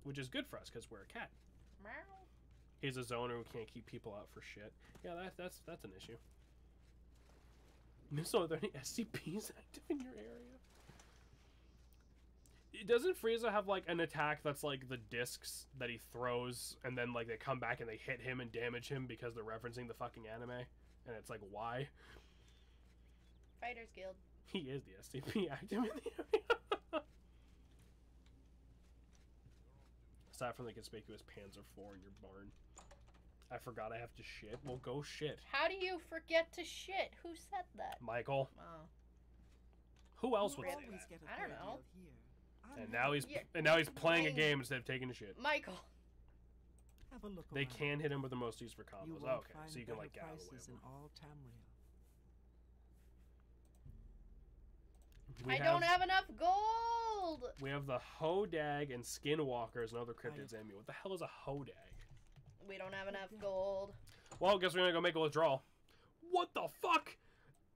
Which is good for us because we're a cat. Meow. He's a zoner who can't keep people out for shit. Yeah, that's an issue. Miss, are there any SCPs active in your area? Doesn't Frieza have, like, an attack that's, like, the discs that he throws, and then, like, they come back and they hit him and damage him because they're referencing the fucking anime? And it's like, why? Fighters Guild. He is the SCP active in the area. Aside from the conspicuous Panzer IV in your barn. I forgot I have to shit. Well, go shit. How do you forget to shit? Who said that? Michael. Oh. Who else would say that? I don't know. And now he's playing a game instead of taking a shit. Michael. Have a look. They can hit him, but they're most used for combos. Oh, okay, so you can like get out of the way. I don't have enough gold. We have the Hodag and Skinwalkers and other cryptids in me. What the hell is a Hodag? We don't have enough gold. Well, guess we're gonna go make a withdrawal. What the fuck?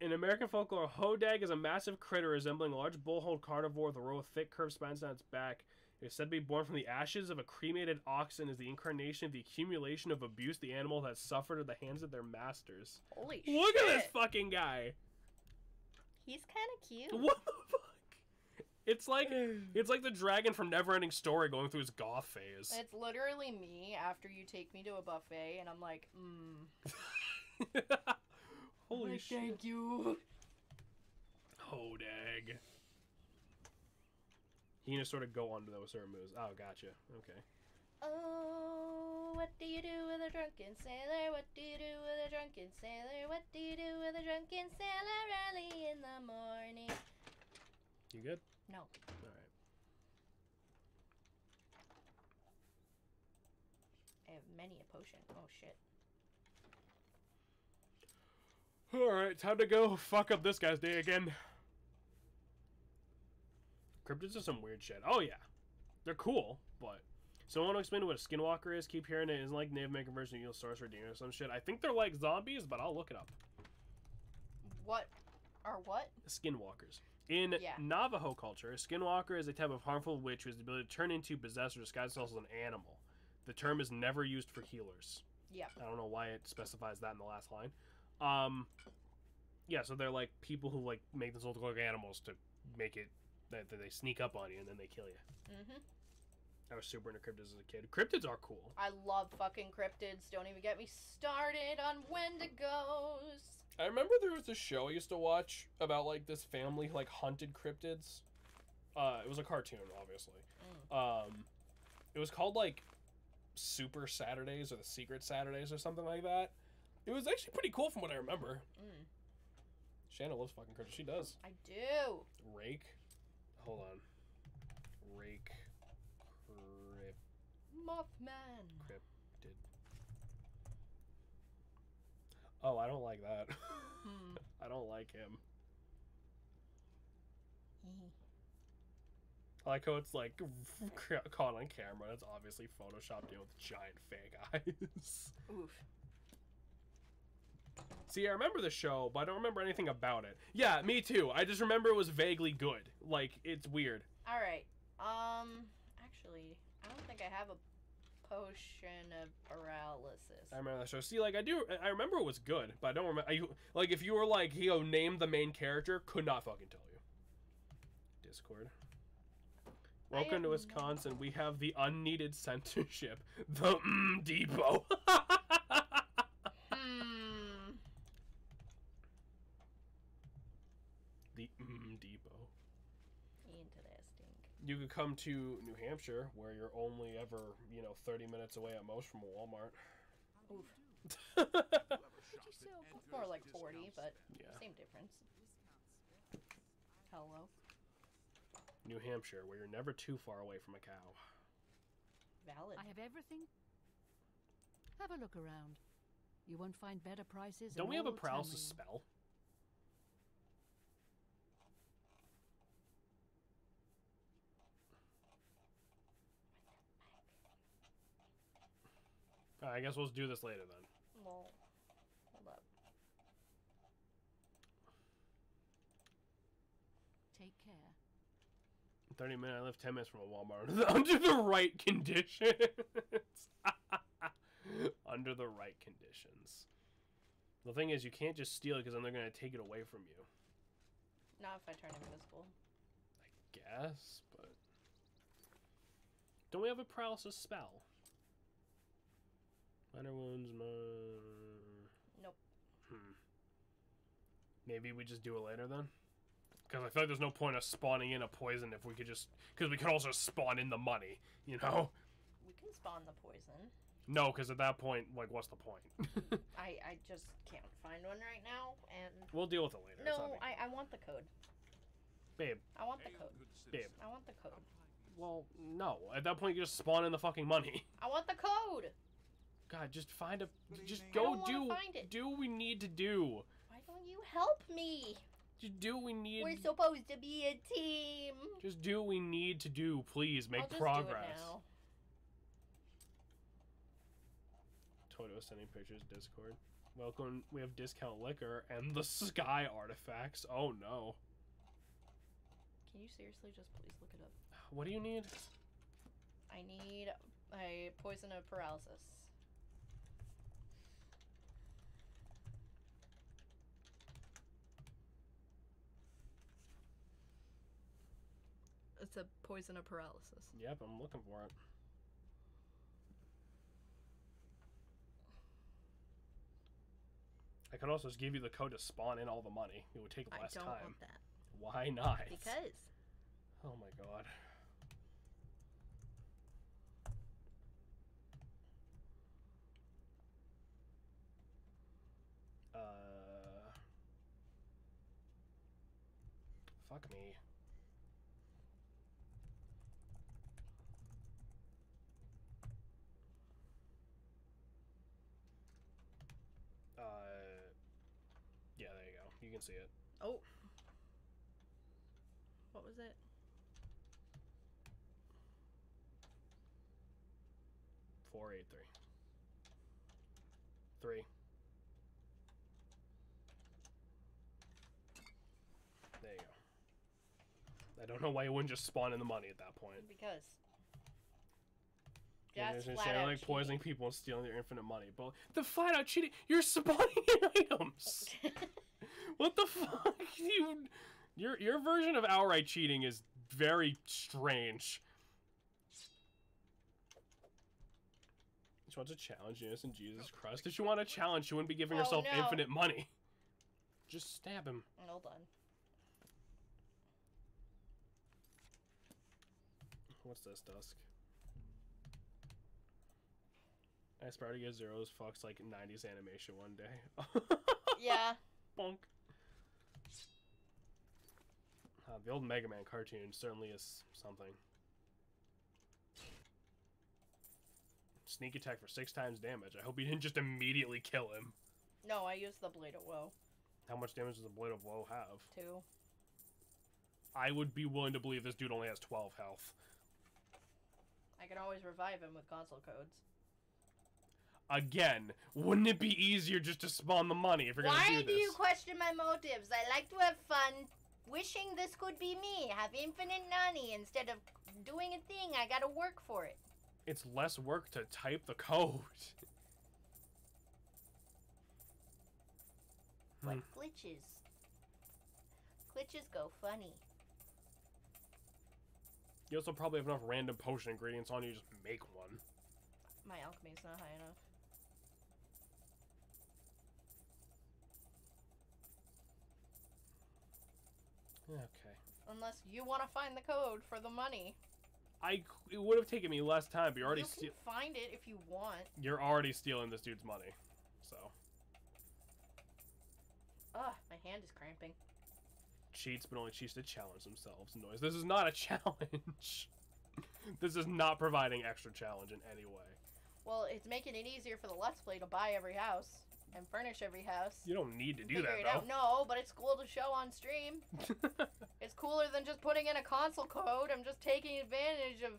In American folklore, Hodag is a massive critter resembling a large bullhorn carnivore with a row of thick curved spines on its back. It is said to be born from the ashes of a cremated ox and is the incarnation of the accumulation of abuse the animal has suffered at the hands of their masters. Holy shit. Look at this fucking guy. He's kind of cute. What the fuck? It's like the dragon from NeverEnding Story going through his goth phase. It's literally me after you take me to a buffet and I'm like, Holy shit. Thank you. Hodag. You can just sort of go on to those certain moves. Oh, gotcha. Okay. Oh, what do you do with a drunken sailor? What do you do with a drunken sailor? What do you do with a drunken sailor early in the morning? You good? No. All right. I have many a potion. Oh, shit. Alright, time to go fuck up this guy's day again. Cryptids are some weird shit. Oh, yeah. They're cool, but... So I want to explain what a skinwalker is. Keep hearing it. It isn't like Native American version of Yule Sorcerer Demon or some shit. I think they're like zombies, but I'll look it up. What are what? Skinwalkers. In Navajo culture, a skinwalker is a type of harmful witch who has the ability to turn into, possess, or disguise themselves as an animal. The term is never used for healers. Yeah. I don't know why it specifies that in the last line. Yeah, so they're like people who like make themselves look like animals to make it that they sneak up on you and then they kill you. Mm-hmm. I was super into cryptids as a kid. Cryptids are cool. I love fucking cryptids. Don't even get me started on Wendigos. I remember there was a show I used to watch about like this family like hunted cryptids. It was a cartoon, obviously. Mm. It was called like Super Saturdays or the Secret Saturdays or something like that. It was actually pretty cool from what I remember. Mm. Shanna loves fucking cryptids. She does. I do. Rake. Hold on. Rake. Crypt. Mothman. Cryptid. Oh, I don't like that. Mm. I don't like him. I like how it's like caught on camera. That's obviously photoshopped in with giant fake eyes. Oof. See, I remember the show, but I don't remember anything about it. Yeah, me too. I just remember it was vaguely good. Like, it's weird. All right. Actually, I don't think I have a potion of paralysis. I remember that show. See, like, I remember it was good, but I don't remember. Like, if you were like, yo, name the main character, could not fucking tell you. Discord. Welcome to Wisconsin. We have the unneeded censorship. The Depot. The Depot. Interesting. You could come to New Hampshire, where you're only ever, you know, 30 minutes away at most from a Walmart. Oof. It's more like 40, but yeah. Same difference. Hello. New Hampshire, where you're never too far away from a cow. Valid. I have everything. Have a look around. You won't find better prices. Don't we have a paralysis spell? I guess we'll do this later then. Well, hold up. Take care. 30 minutes. I live 10 minutes from a Walmart. Under the right conditions. Under the right conditions. The thing is, you can't just steal it because then they're going to take it away from you. Not if I turn invisible. I guess, but... Don't we have a paralysis spell? Minor wounds, nope. Maybe we just do it later then? Because I feel like there's no point of spawning in a poison if we could just... Because we could also spawn in the money, you know? We can spawn the poison. No, because at that point, like, what's the point? I just can't find one right now, and... We'll deal with it later. No, I want the code. Babe. I want the code. Babe. I want the code. Well, no. At that point, you just spawn in the fucking money. I want the code! God, just find a... Just go do what we need to do. Why don't you help me? Just do what we need. We're supposed to be a team. Just do what we need to do, please. Make progress. I'll just do it now. Toto sending pictures, Discord. Welcome. We have discount liquor and the sky artifacts. Oh, no. Can you seriously just please look it up? What do you need? I need a poison of paralysis. It's a poison of paralysis. Yep, I'm looking for it. I could also just give you the code to spawn in all the money. It would take less time. I don't want that. Why not? Because. Oh my god. Fuck me. Yeah, there you go. You can see it. Oh. What was it? Four, eight, three. Three. There you go. I don't know why you wouldn't just spawn in the money at that point. Because. Just like poisoning people and stealing their infinite money. But the flat out cheating, you're spawning in items. What the fuck? Your version of outright cheating is very strange. She wants a challenge, yes, in Jesus Christ. If she want a challenge, she wouldn't be giving herself infinite money. Just stab him. Hold on. What's this, Dusk? I aspire to get zeros fucks like 90s animation one day. Yeah. Bonk. The old Mega Man cartoon certainly is something. Sneak attack for 6 times damage. I hope you didn't just immediately kill him. No, I used the Blade of Woe. How much damage does the Blade of Woe have? 2. I would be willing to believe this dude only has 12 health. I can always revive him with console codes. Again, wouldn't it be easier just to spawn the money if you're going to do this? Why do you question my motives? I like to have fun, wishing this could be me, have infinite money instead of doing a thing. I gotta work for it. It's less work to type the code. Like glitches. Glitches go funny. You also probably have enough random potion ingredients on you to just make one. My alchemy's not high enough. Okay. Unless you want to find the code for the money. It would have taken me less time, but you're already stealing. You can find it if you want. You're already stealing this dude's money, so. Ugh, my hand is cramping. Cheats, but only cheats to challenge themselves. Noise. This is not a challenge. This is not providing extra challenge in any way. Well, it's making it easier for the Let's Play to buy every house and furnish every house. You don't need to do that, though. No, but it's cool to show on stream. It's cooler than just putting in a console code. I'm just taking advantage of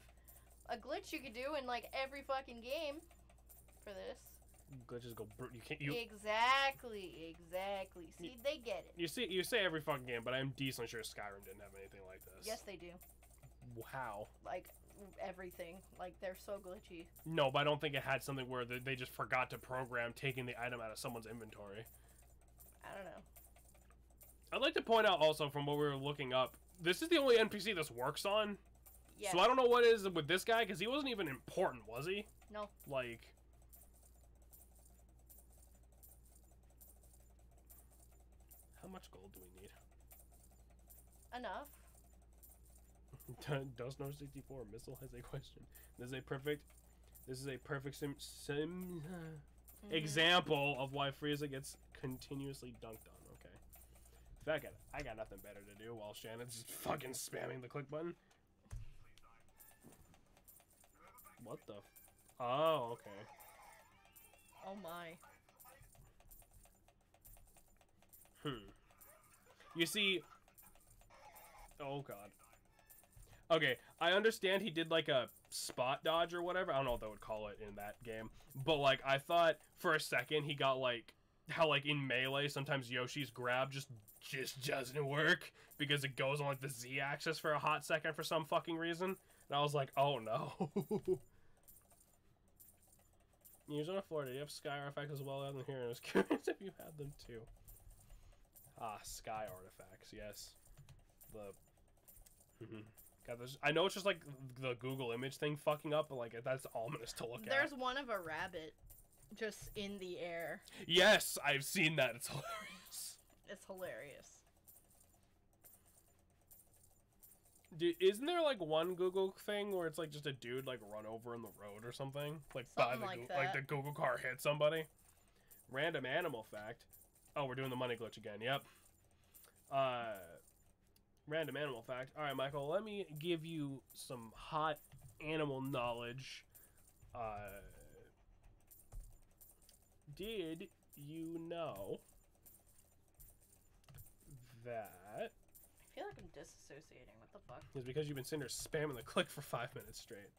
a glitch you could do in, like, every fucking game for this. Glitches go... You can't... Exactly, exactly. See, they get it. You say every fucking game, but I'm decently sure Skyrim didn't have anything like this. Yes, they do. Wow. Like, everything. Like, they're so glitchy. No, but I don't think it had something where they just forgot to program taking the item out of someone's inventory. I don't know. I'd like to point out also from what we were looking up, this is the only NPC this works on. Yeah. So I don't know what is with this guy, because he wasn't even important, was he? No. Like... how much gold do we need? Enough. Does No 64 Missile has a question. This is a perfect example of why Frieza gets continuously dunked on. Okay. In fact, I got nothing better to do while Shannon's fucking spamming the click button. What the f- oh, okay. Oh my. You see... oh god. Okay, I understand he did like a spot dodge or whatever. I don't know what they would call it in that game. But like, I thought for a second he got like... how like in Melee, sometimes Yoshi's grab just doesn't work because it goes on like the Z axis for a hot second for some fucking reason. And I was like, oh no. Arizona, Florida, do you have Sky Artifacts as well out here? I was curious if you had them too. Ah, Sky Artifacts, yes. The... God, I know it's just like the Google image thing fucking up, but like that's ominous to look at. There's one of a rabbit just in the air. Yes, I've seen that. It's hilarious. It's hilarious. Dude, isn't there like one Google thing where it's like just a dude like run over in the road or something? Like by the like the Google car hit somebody. Random animal fact. Oh, we're doing the money glitch again. Yep. Random animal fact. All right, Michael, let me give you some hot animal knowledge. Did you know that... I feel like I'm disassociating. What the fuck? It's because you've been sitting there spamming the click for 5 minutes straight.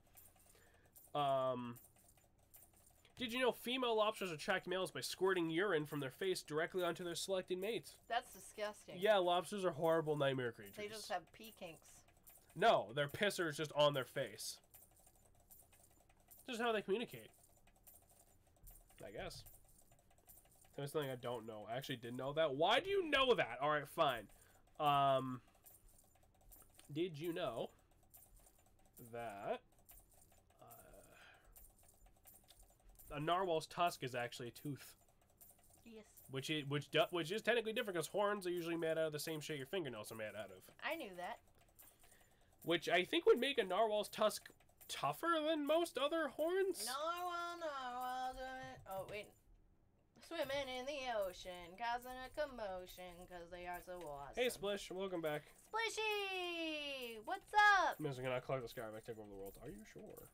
Did you know female lobsters attract males by squirting urine from their face directly onto their selected mates? That's disgusting. Yeah, lobsters are horrible nightmare creatures. They just have pee kinks. No, their pisser is just on their face. This is how they communicate, I guess. That's something I don't know. I actually didn't know that. Why do you know that? Alright, fine. Did you know that... a narwhal's tusk is actually a tooth. Yes. Which is technically different because horns are usually made out of the same shit your fingernails are made out of. I knew that. Which I think would make a narwhal's tusk tougher than most other horns. Narwhal, narwhal, doing it. Oh wait, swimming in the ocean, causing a commotion because they are so awesome. Hey, Splish, welcome back. Splishy, what's up? I'm gonna collect the sky back, take over the world. Are you sure?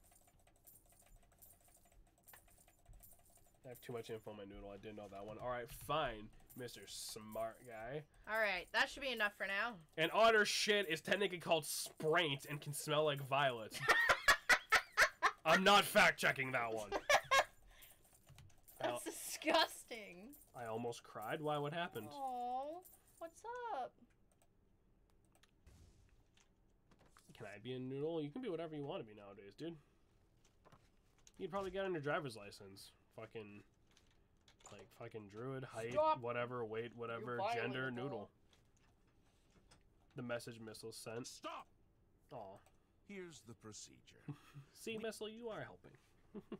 I have too much info on my noodle. I didn't know that one. All right, fine, Mr. Smart Guy. All right, that should be enough for now. An otter shit is technically called spraint and can smell like violets. I'm not fact-checking that one. That's disgusting. I almost cried. Why? What happened? Aww, what's up? Can I be a noodle? You can be whatever you want to be nowadays, dude. You'd probably get on your driver's license. Fucking, like, fucking druid, height, stop, whatever, weight, whatever, gender, noodle. The message missile sent. Stop! Aw. Here's the procedure. See, missile, you are helping.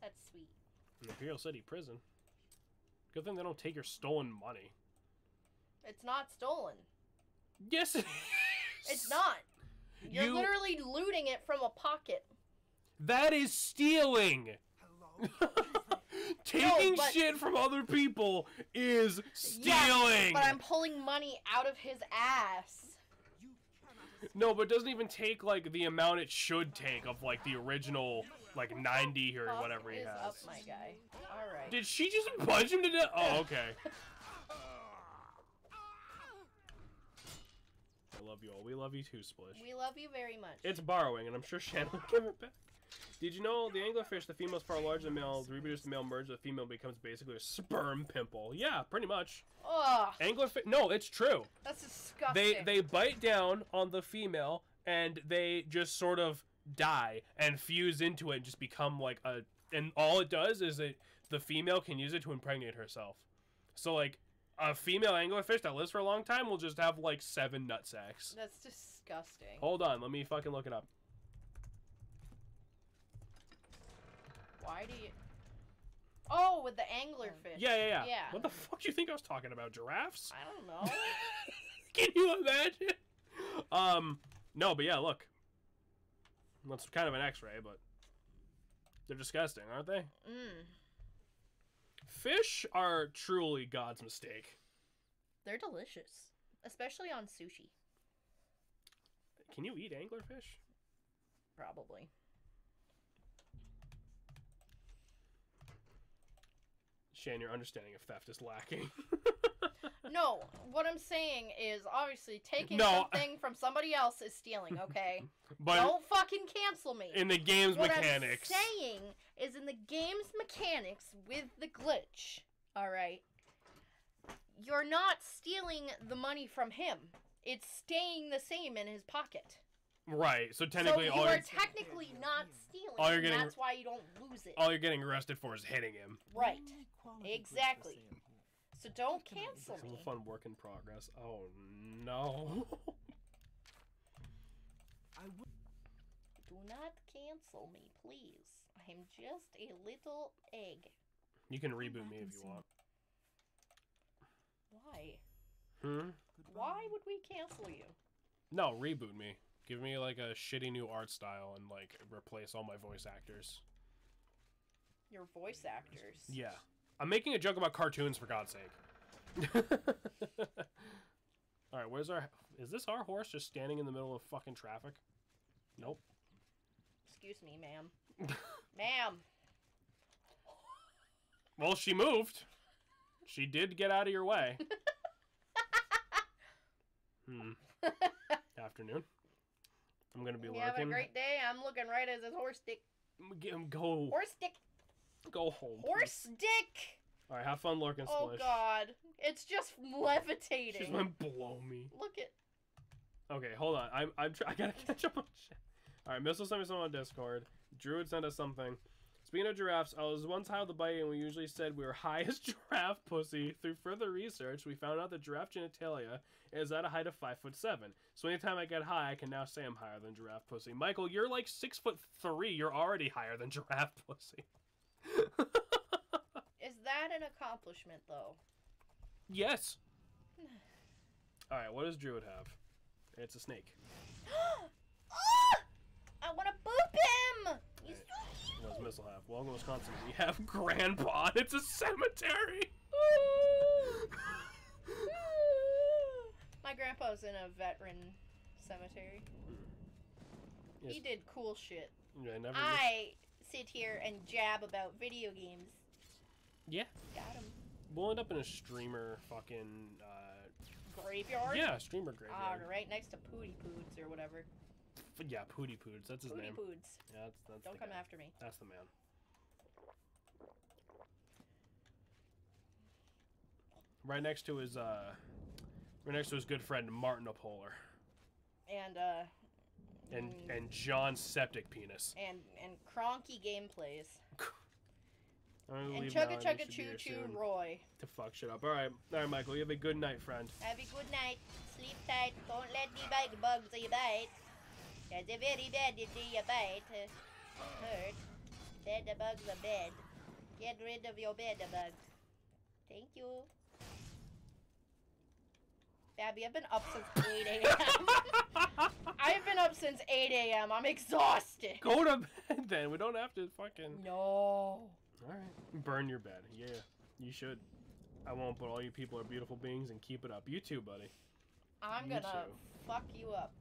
That's sweet. Imperial City Prison. Good thing they don't take your stolen money. It's not stolen. Yes, it is. It's not. You're literally looting it from a pocket. That is stealing. Hello. Taking shit from other people is stealing. Yes, but I'm pulling money out of his ass. No, but it doesn't even take like the amount it should take of like the original like 90 or whatever he has. Up, my guy. All right. Did she just punch him to death? Oh, okay. I love you all. We love you too, Splish. We love you very much. It's borrowing, and I'm sure Shannon will give it back. Did you know the anglerfish, the female's far larger than the male, to reproduce the male merge, the female becomes basically a sperm pimple? Yeah, pretty much. Ugh. Anglerfish. No, it's true. That's disgusting. They bite down on the female, and they just sort of die and fuse into it and just become like a... And all it does is that the female can use it to impregnate herself. So like... a female anglerfish that lives for a long time will just have like 7 nut sacks. That's disgusting. Hold on, let me fucking look it up. Why do you... Oh, with the anglerfish. Yeah. What the fuck do you think I was talking about? Giraffes? I don't know. Can you imagine? No, but yeah, look. That's kind of an x-ray, but... They're disgusting, aren't they? Mm. Fish are truly God's mistake. They're delicious. Especially on sushi. Can you eat anglerfish? Probably. Shan, your understanding of theft is lacking. No, what I'm saying is obviously taking something from somebody else is stealing, okay? But don't fucking cancel me. In the game's mechanics. What I'm saying is in the game's mechanics with the glitch, alright, you're not stealing the money from him. It's staying the same in his pocket. Right, so technically so you are technically not stealing, and that's why you don't lose it. All you're getting arrested for is hitting him. Right, exactly. So don't cancel me. It's a fun work in progress. Oh, no. Do not cancel me, please. I am just a little egg. You can reboot me if you want. Why? Hmm? Why would we cancel you? No, reboot me. Give me, like, a shitty new art style and, like, replace all my voice actors. Your voice actors? Yeah. I'm making a joke about cartoons, for God's sake. Alright, where's our... Is this our horse just standing in the middle of fucking traffic? Nope. Excuse me, ma'am. Ma'am! Well, she moved. She did get out of your way. Afternoon. I'm gonna be lurking. You have a great day. I'm looking right at his horse dick. Go. Horse dick. Go home. Horse dick! Alright, have fun lurking, Splish. Oh, God. It's just levitating. She's gonna blow me. Look at... Okay, hold on. I gotta catch up on shit. Alright, Missile sent me something on Discord. Druid sent us something. Speaking of giraffes, I was once high with the bite, and we usually said we were high as giraffe pussy. Through further research, we found out that giraffe genitalia is at a height of 5'7". So anytime I get high, I can now say I'm higher than giraffe pussy. Michael, you're like 6'3". You're already higher than giraffe pussy. Is that an accomplishment, though? Yes. Alright, what does Druid have? It's a snake. Oh! I want to boop him! He's so cute! What does Missile have? Well, in Wisconsin, we have Grandpa. It's a cemetery! My grandpa's in a veteran cemetery. Yes. He did cool shit. I sit here and jab about video games. Yeah. Got him. We'll end up in a streamer fucking graveyard? Yeah, streamer graveyard. Right next to Pooty Poods or whatever. Yeah, Pooty Poods. That's his name. Pooty Poods. Yeah, that's Don't come after me. That's the man. Right next to his good friend Martin O'Poller. And John's septic penis. And cronky gameplays. And Chugga Chugga Choo Choo Roy. To fuck shit up. All right, Michael. You have a good night, friend. Have a good night. Sleep tight. Don't let me bite bugs you bite. That's a very bad idea, bite. Hurt. Bed bugs are bad. Get rid of your bed bugs. Thank you. Babby, I've been up since 8 a.m. I've been up since 8 a.m. I'm exhausted. Go to bed then. We don't have to fucking... No. All right. Burn your bed. Yeah, you should. I won't, but all you people are beautiful beings and keep it up. You too, buddy. I'm gonna fuck you up.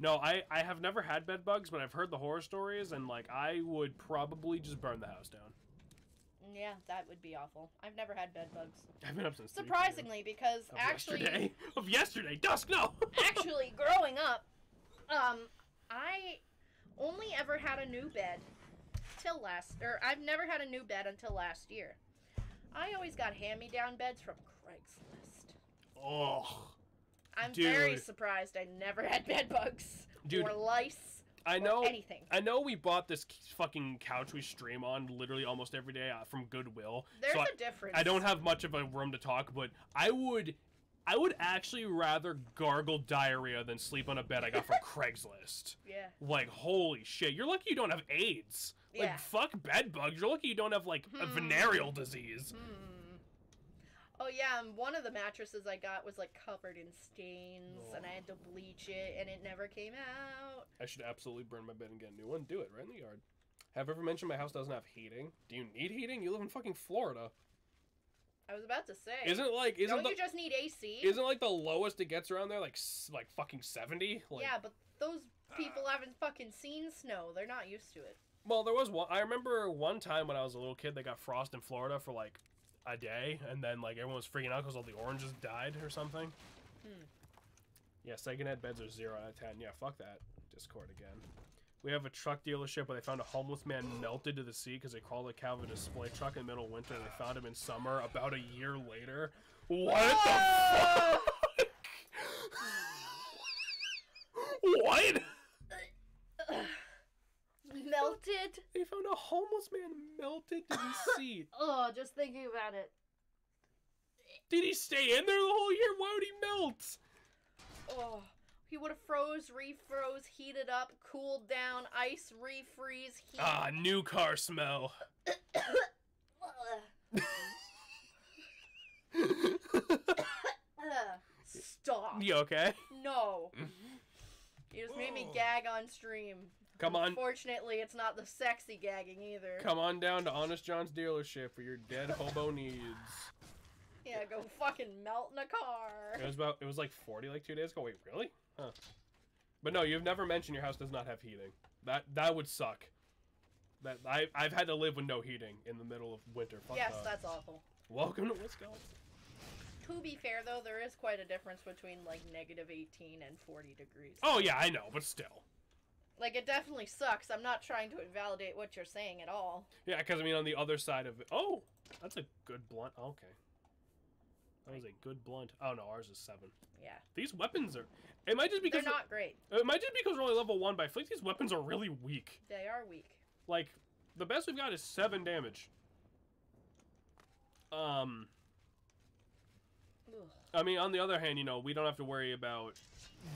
No, I have never had bed bugs, but I've heard the horror stories, and, like, I would probably just burn the house down. Yeah, that would be awful. I've never had bed bugs. I've been up since surprisingly, because of yesterday! Dusk, no! Actually, growing up, I only ever had a new bed till I've never had a new bed until last year. I always got hand-me-down beds from Craigslist. Oh... I'm very surprised I never had bed bugs or lice I know anything. I know we bought this fucking couch we stream on literally almost every day from Goodwill. There's a difference. I don't have much of a room to talk, but I would actually rather gargle diarrhea than sleep on a bed I got from Craigslist. Yeah. Like, holy shit. You're lucky you don't have AIDS. Like, yeah. Fuck bed bugs. You're lucky you don't have, like, a venereal disease. Oh, yeah, and one of the mattresses I got was, like, covered in stains, and I had to bleach it, and it never came out. I should absolutely burn my bed and get a new one. Do it, right in the yard. Have I ever mentioned my house doesn't have heating? Do you need heating? You live in fucking Florida. I was about to say. Don't you just need AC? Isn't, like, the lowest it gets around there, like fucking 70? Like, yeah, but those people haven't fucking seen snow. They're not used to it. Well, there was one. I remember one time when I was a little kid, they got frost in Florida for, like, a day, and then, like, everyone was freaking out because all the oranges died or something. Yeah, secondhand beds are 0 out of 10. Yeah, fuck that. Discord again. We have a truck dealership where they found a homeless man melted to the sea because they crawled a cow of a display truck in the middle of winter, and they found him in summer about a year later. What the fuck? What? Melted? They found a homeless man melted to the sea. Oh, just thinking about it. Did he stay in there the whole year? Why would he melt? Oh, he would have froze, refroze, heated up, cooled down, ice, refreeze, heat. Ah, new car smell. Stop. You okay? No. You just made me gag on stream. Come on. Unfortunately, it's not the sexy gagging either. Come on down to Honest John's dealership for your dead hobo needs. Yeah, go fucking melt in a car. It was like 40 like 2 days ago. Wait, really? Huh. But no, you've never mentioned your house does not have heating. That would suck. That I've had to live with no heating in the middle of winter. Fuck yes, that's awful. Welcome to Wisconsin. To be fair, though, there is quite a difference between like -18 and 40 degrees. Oh yeah, I know, but still. Like, it definitely sucks. I'm not trying to invalidate what you're saying at all. Yeah, because, I mean, on the other side of it... Oh! That's a good blunt. Oh, okay. That was a good blunt. Oh, no, ours is 7. Yeah. These weapons are... It might just because... They're not great. It might just because we're only level 1, but I think these weapons are really weak. They are weak. Like, the best we've got is 7 damage. Ugh. I mean, on the other hand, you know, we don't have to worry about...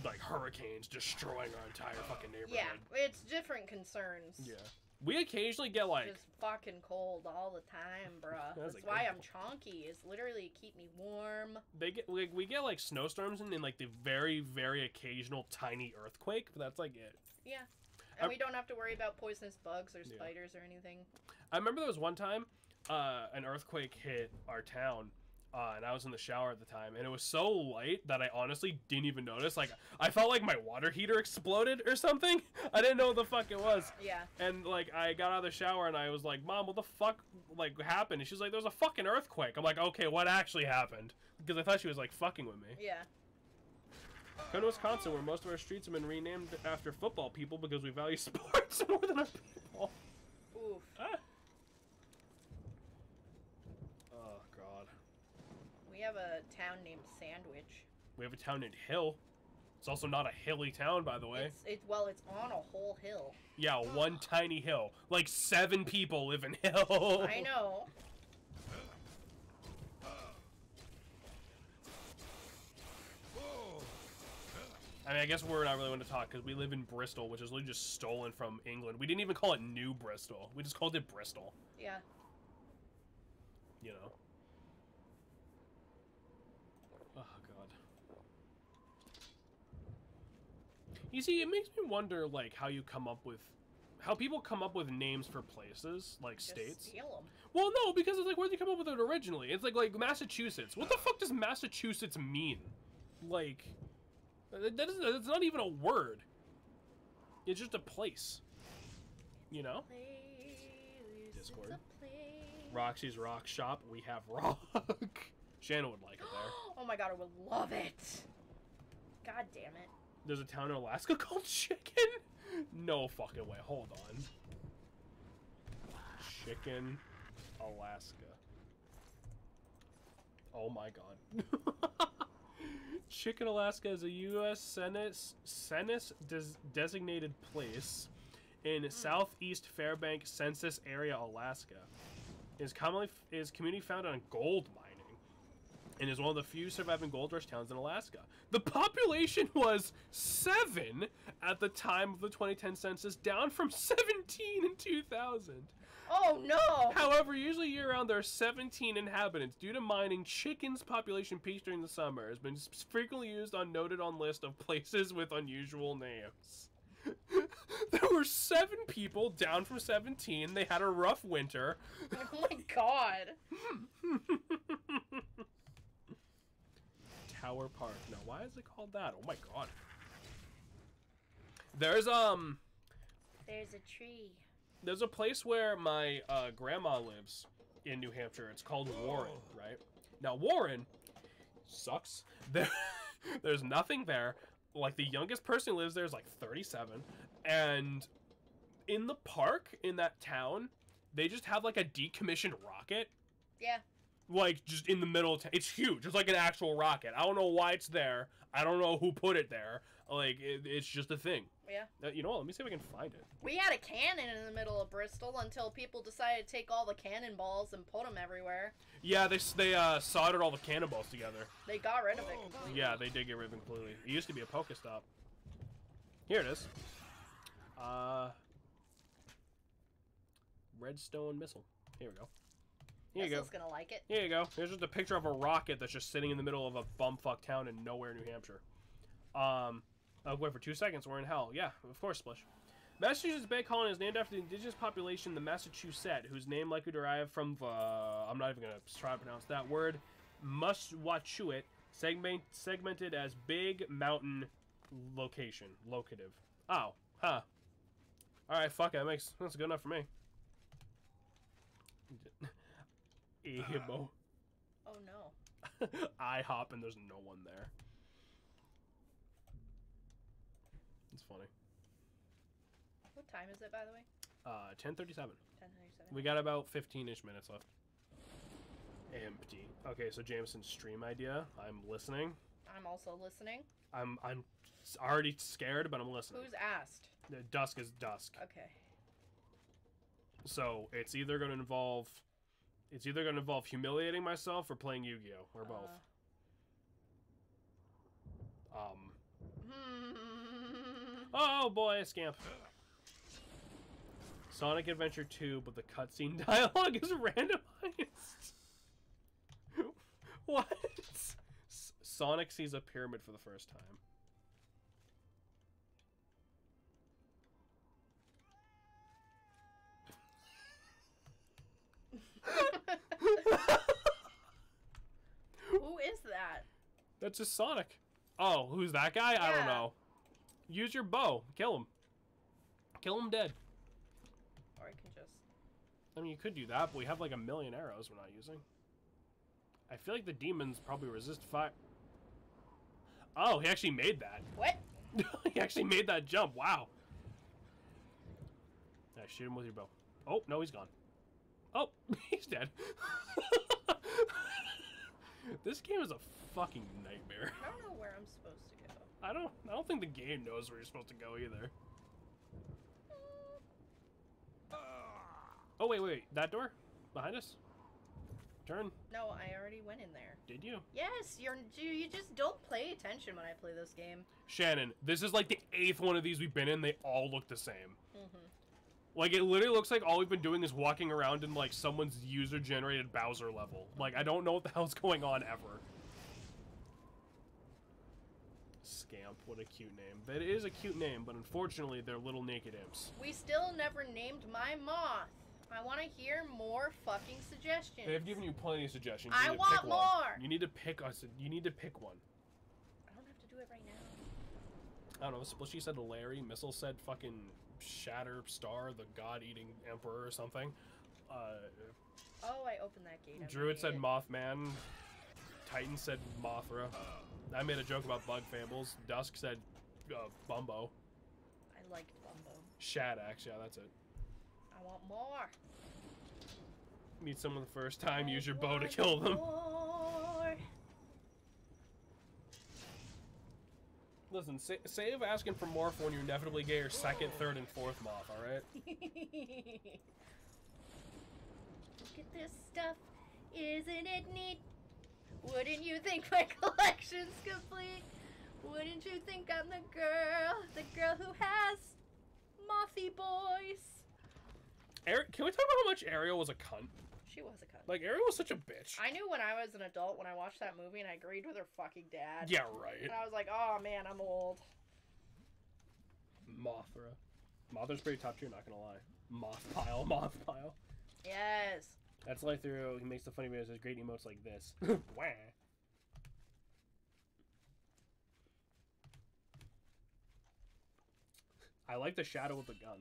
like hurricanes destroying our entire fucking neighborhood. Yeah, it's different concerns. Yeah. We occasionally get like... just fucking cold all the time, bruh. That's why I'm chonky. It's literally keep me warm. We get like snowstorms and then like the very, very occasional tiny earthquake, but that's like it. Yeah. And we don't have to worry about poisonous bugs or spiders or anything. I remember there was one time an earthquake hit our town. And I was in the shower at the time, and it was so light that I honestly didn't even notice. Like, I felt like my water heater exploded or something. I didn't know what the fuck it was. Yeah. And, like, I got out of the shower, and I was like, Mom, what the fuck, like, happened? And she's like, there was a fucking earthquake. I'm like, okay, what actually happened? Because I thought she was, like, fucking with me. Yeah. Come to Wisconsin, where most of our streets have been renamed after football people because we value sports more than our people. Oof. Ah. Oh, God. We have a town named Sandwich. We have a town named Hill. It's also not a hilly town, by the way. It's on a whole hill. Yeah, one tiny hill. Like 7 people live in Hill. I know. I mean, I guess we're not really one to talk because we live in Bristol, which is literally just stolen from England. We didn't even call it New Bristol. We just called it Bristol. Yeah. You know. Oh, God. You see, it makes me wonder, like, how people come up with names for places, like states. Just steal them. Well, no, because it's like, where did you come up with it originally? It's like Massachusetts. What the fuck does Massachusetts mean? Like, that's not even a word. It's just a place. You know? Discord. Roxy's Rock Shop. We have rock. Shannon would like it there. Oh my god, I would love it. God damn it. There's a town in Alaska called Chicken? No fucking way. Hold on. Chicken, Alaska. Oh my god. Chicken, Alaska is a U.S. Census-designated place in Southeast Fairbanks Census Area, Alaska. It is community founded on gold mining and is one of the few surviving gold rush towns in Alaska. The population was 7 at the time of the 2010 census, down from 17 in 2000. Oh, no! However, usually year-round there are 17 inhabitants. Due to mining, Chicken's population peaks during the summer. Has been frequently used on noted on list of places with unusual names. There were 7 people, down from 17. They had a rough winter. Oh my god. Tower Park. Now, why is it called that? Oh my god. There's a tree. There's a place where my grandma lives in New Hampshire. It's called Warren, right? Now, Warren sucks. There's nothing there. Like, the youngest person who lives there is, like, 37. And in the park, in that town, they just have, like, a decommissioned rocket. Yeah. Like, just in the middle of town. It's huge. It's like an actual rocket. I don't know why it's there. I don't know who put it there. Like, it's just a thing. Yeah. You know what? Let me see if I can find it. We had a cannon in the middle of Bristol until people decided to take all the cannonballs and put them everywhere. Yeah, they soldered all the cannonballs together. They got rid of it completely. Yeah, they did get rid of it completely. It used to be a Pokestop. Here it is. Redstone missile. Here we go. Here you go. Gonna like it. Here you go. Here's just a picture of a rocket that's just sitting in the middle of a bumfuck town in nowhere, New Hampshire. Wait for 2 seconds. We're in hell. Yeah, of course, Splish. Massachusetts Bay Colony is named after the indigenous population, the Massachusetts, whose name likely derived from the... I'm not even going to try to pronounce that word. Muswachuett, segmented as Big Mountain Location. Locative. Oh. Huh. Alright, fuck it. That's good enough for me. Emo. Oh no. IHOP and there's no one there. It's funny. What time is it, by the way? 10:37. 10:37. We got about 15-ish minutes left. Empty. Okay, so Jameson's stream idea. I'm listening. I'm also listening. I'm already scared, but I'm listening. Who's asked? Dusk is Dusk. Okay. So it's either going to involve. It's either going to involve humiliating myself or playing Yu-Gi-Oh, or both. Oh boy, scamp. Sonic Adventure 2, but the cutscene dialogue is randomized. What? Sonic sees a pyramid for the first time. Who is that? That's just Sonic. Oh, who's that guy? Yeah. I don't know. Use your bow. Kill him. Kill him dead. Or I can just... I mean, you could do that, but we have like a million arrows we're not using. I feel like the demons probably resist fire. Oh, he actually made that. What? He actually made that jump. Wow. All right, shoot him with your bow. Oh, no, he's gone. Oh, he's dead. This game is a fucking nightmare. I don't know where I'm supposed to go. I don't think the game knows where you're supposed to go either. Oh, wait. That door? Behind us? Turn. No, I already went in there. Did you? Yes, you just don't pay attention when I play this game. Shannon, this is like the 8th one of these we've been in. They all look the same. Mm-hmm. Like, it literally looks like all we've been doing is walking around in, like, someone's user-generated Bowser level. Like, I don't know what the hell's going on ever. Scamp, what a cute name. But it is a cute name, but unfortunately, they're little naked imps. We still never named my moth. I want to hear more fucking suggestions. They've given you plenty of suggestions. I want more! You need to pick one. I don't have to do it right now. I don't know, Splishy said Larry, Missile said fucking Shatter Star, the god-eating emperor or something. Oh, I opened that gate. Druid said Mothman. Titan said Mothra. I made a joke about Bug Fables. Dusk said Bumbo. I liked Bumbo. Shadax, yeah, that's it. I want more. Meet someone the first time, use your bow to kill them. More. Listen, save asking for more for when you inevitably get your second, third, and fourth moth, alright? Look at this stuff. Isn't it neat? Wouldn't you think my collection's complete? Wouldn't you think I'm the girl who has Mothy boys? Can we talk about how much Ariel was a cunt? She was a cunt. Like, Ariel was such a bitch. I knew when I was an adult, when I watched that movie and I agreed with her fucking dad. Yeah, right. And I was like, oh man, I'm old. Mothra. Mothra's pretty top tier, not gonna lie. Moth pile, moth pile. Yes. That's life through. He makes the funny videos. There's great emotes like this. Wah. I like the shadow of the gun.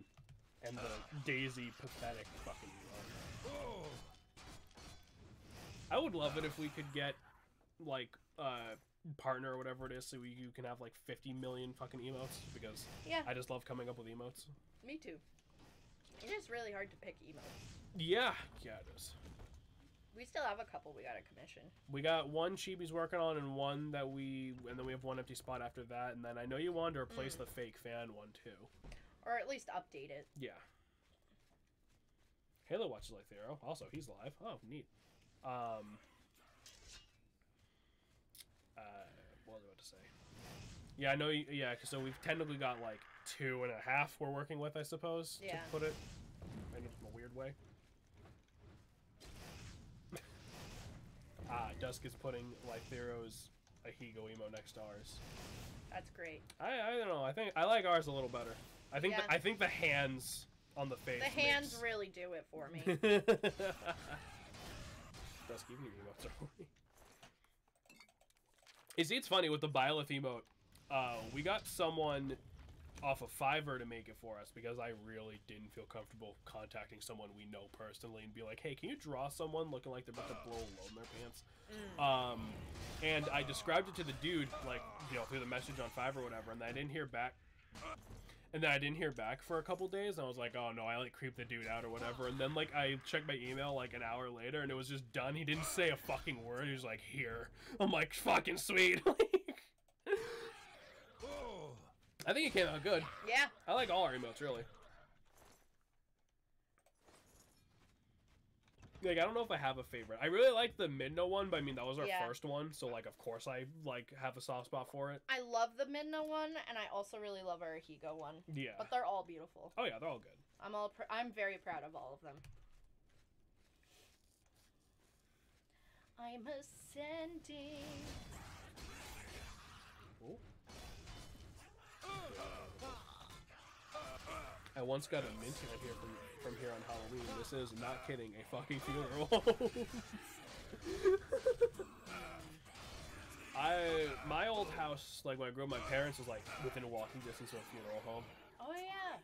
And the Daisy pathetic fucking gun. I would love it if we could get, like, partner or whatever it is, so you can have, like, 50 million fucking emotes, because yeah. I just love coming up with emotes. Me too. It is really hard to pick emotes. Yeah. Yeah, it is. We still have a couple we got to commission. We got one Chibi's working on and one that and then we have one empty spot after that, and then I know you wanted to replace the fake fan one, too. Or at least update it. Yeah. Halo watches like Thero. Also, he's live. Oh, neat. What was I about to say? Yeah, I know. Yeah, so we've technically got like 2.5 we're working with, I suppose. Yeah. To put it in a weird way. Dusk is putting Lythero's Ahigo emo next to ours. That's great. I don't know. I think I like ours a little better. I think yeah. I think the hands on the face. The hands really do it for me. Dusk, even your emotes are funny. You see, it's funny with the Byleth emote. We got someone off of Fiverr to make it for us because I really didn't feel comfortable contacting someone we know personally and be like, hey, can you draw someone looking like they're about to blow a load in their pants? And I described it to the dude, like, you know, through the message on Fiverr or whatever, and I didn't hear back. And then I didn't hear back for a couple days, and I was like, oh no, I like creeped the dude out or whatever. And then like I checked my email like an hour later, and it was just done. He didn't say a fucking word. He was like, here. I'm like, fucking sweet. Like, I think it came out good. Yeah. I like all our emotes, really. Like, I don't know if I have a favorite. I really like the Midna one, but I mean, that was our first one, so, like, of course I, like, have a soft spot for it. I love the Midna one, and I also really love our Higo one. Yeah. But they're all beautiful. Oh, yeah, they're all good. I'm very proud of all of them. I'm ascending. Ooh. I once got a mint out here from here on Halloween. This is, not kidding, a fucking funeral. My old house, like when I grew up, my parents was like within a walking distance of a funeral home. Oh yeah.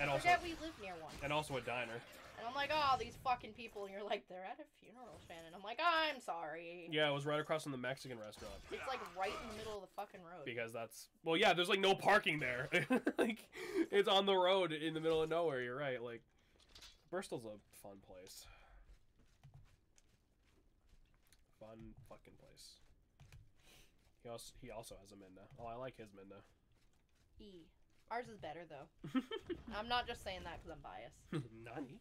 And also, we live near one. And also a diner. And I'm like, oh, these fucking people, and you're like, they're at a funeral, Shannon. I'm like, oh, I'm sorry. Yeah, it was right across from the Mexican restaurant. It's like right in the middle of the fucking road. Because that's, well, yeah, there's like no parking there. Like, it's on the road in the middle of nowhere. You're right. Like, Bristol's a fun place. Fun fucking place. He also has a Midna. Oh, I like his Midna. E. Ours is better, though. I'm not just saying that because I'm biased. Nani?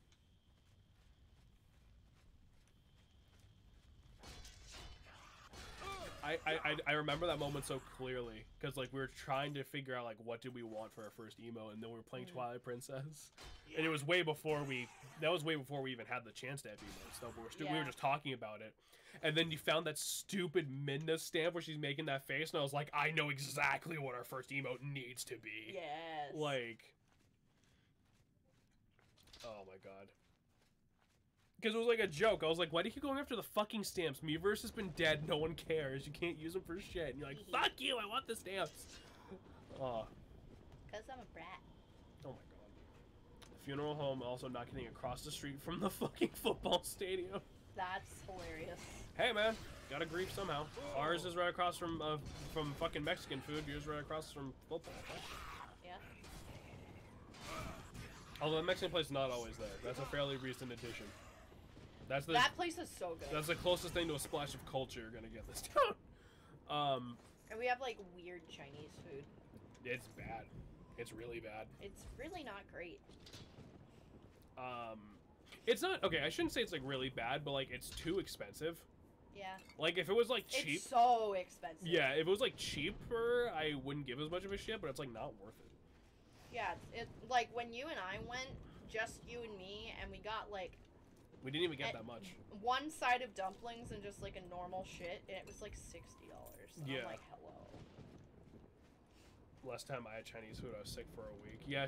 I remember that moment so clearly, because like we were trying to figure out like what did we want for our first emo, and then we were playing Twilight Princess, and it was way before we even had the chance to have emo stuff. We were just talking about it, and then you found that stupid Midna stamp where she's making that face, and I was like, I know exactly what our first emo needs to be. Yes. Like, oh my god. Because it was like a joke. I was like, why do you keep going after the fucking stamps? Miiverse has been dead. No one cares. You can't use them for shit. And you're like, fuck you. I want the stamps. Oh. Because I'm a brat. Oh, my God. The funeral home also not getting across the street from the fucking football stadium. That's hilarious. Hey, man. Gotta grief somehow. Ours is right across from fucking Mexican food. Yours right across from football. Yeah. Although the Mexican place is not always there. That's a fairly recent addition. That place is so good. That's the closest thing to a splash of culture you're gonna get this town. And we have like weird Chinese food. It's bad. It's really bad. It's really not great. It's not, okay, I shouldn't say it's, like, really bad, but, like, it's too expensive. Yeah. Like, if it was, like, cheap. It's so expensive. Yeah, if it was, like, cheaper, I wouldn't give as much of a shit, but it's, like, not worth it. Yeah, it, like, when you and I went, just you and me, and we got, like... We didn't even get that much. One side of dumplings and just, like, a normal shit, and it was, like, $60. And yeah. I'm like, hello. Last time I had Chinese food, I was sick for a week. Yeah,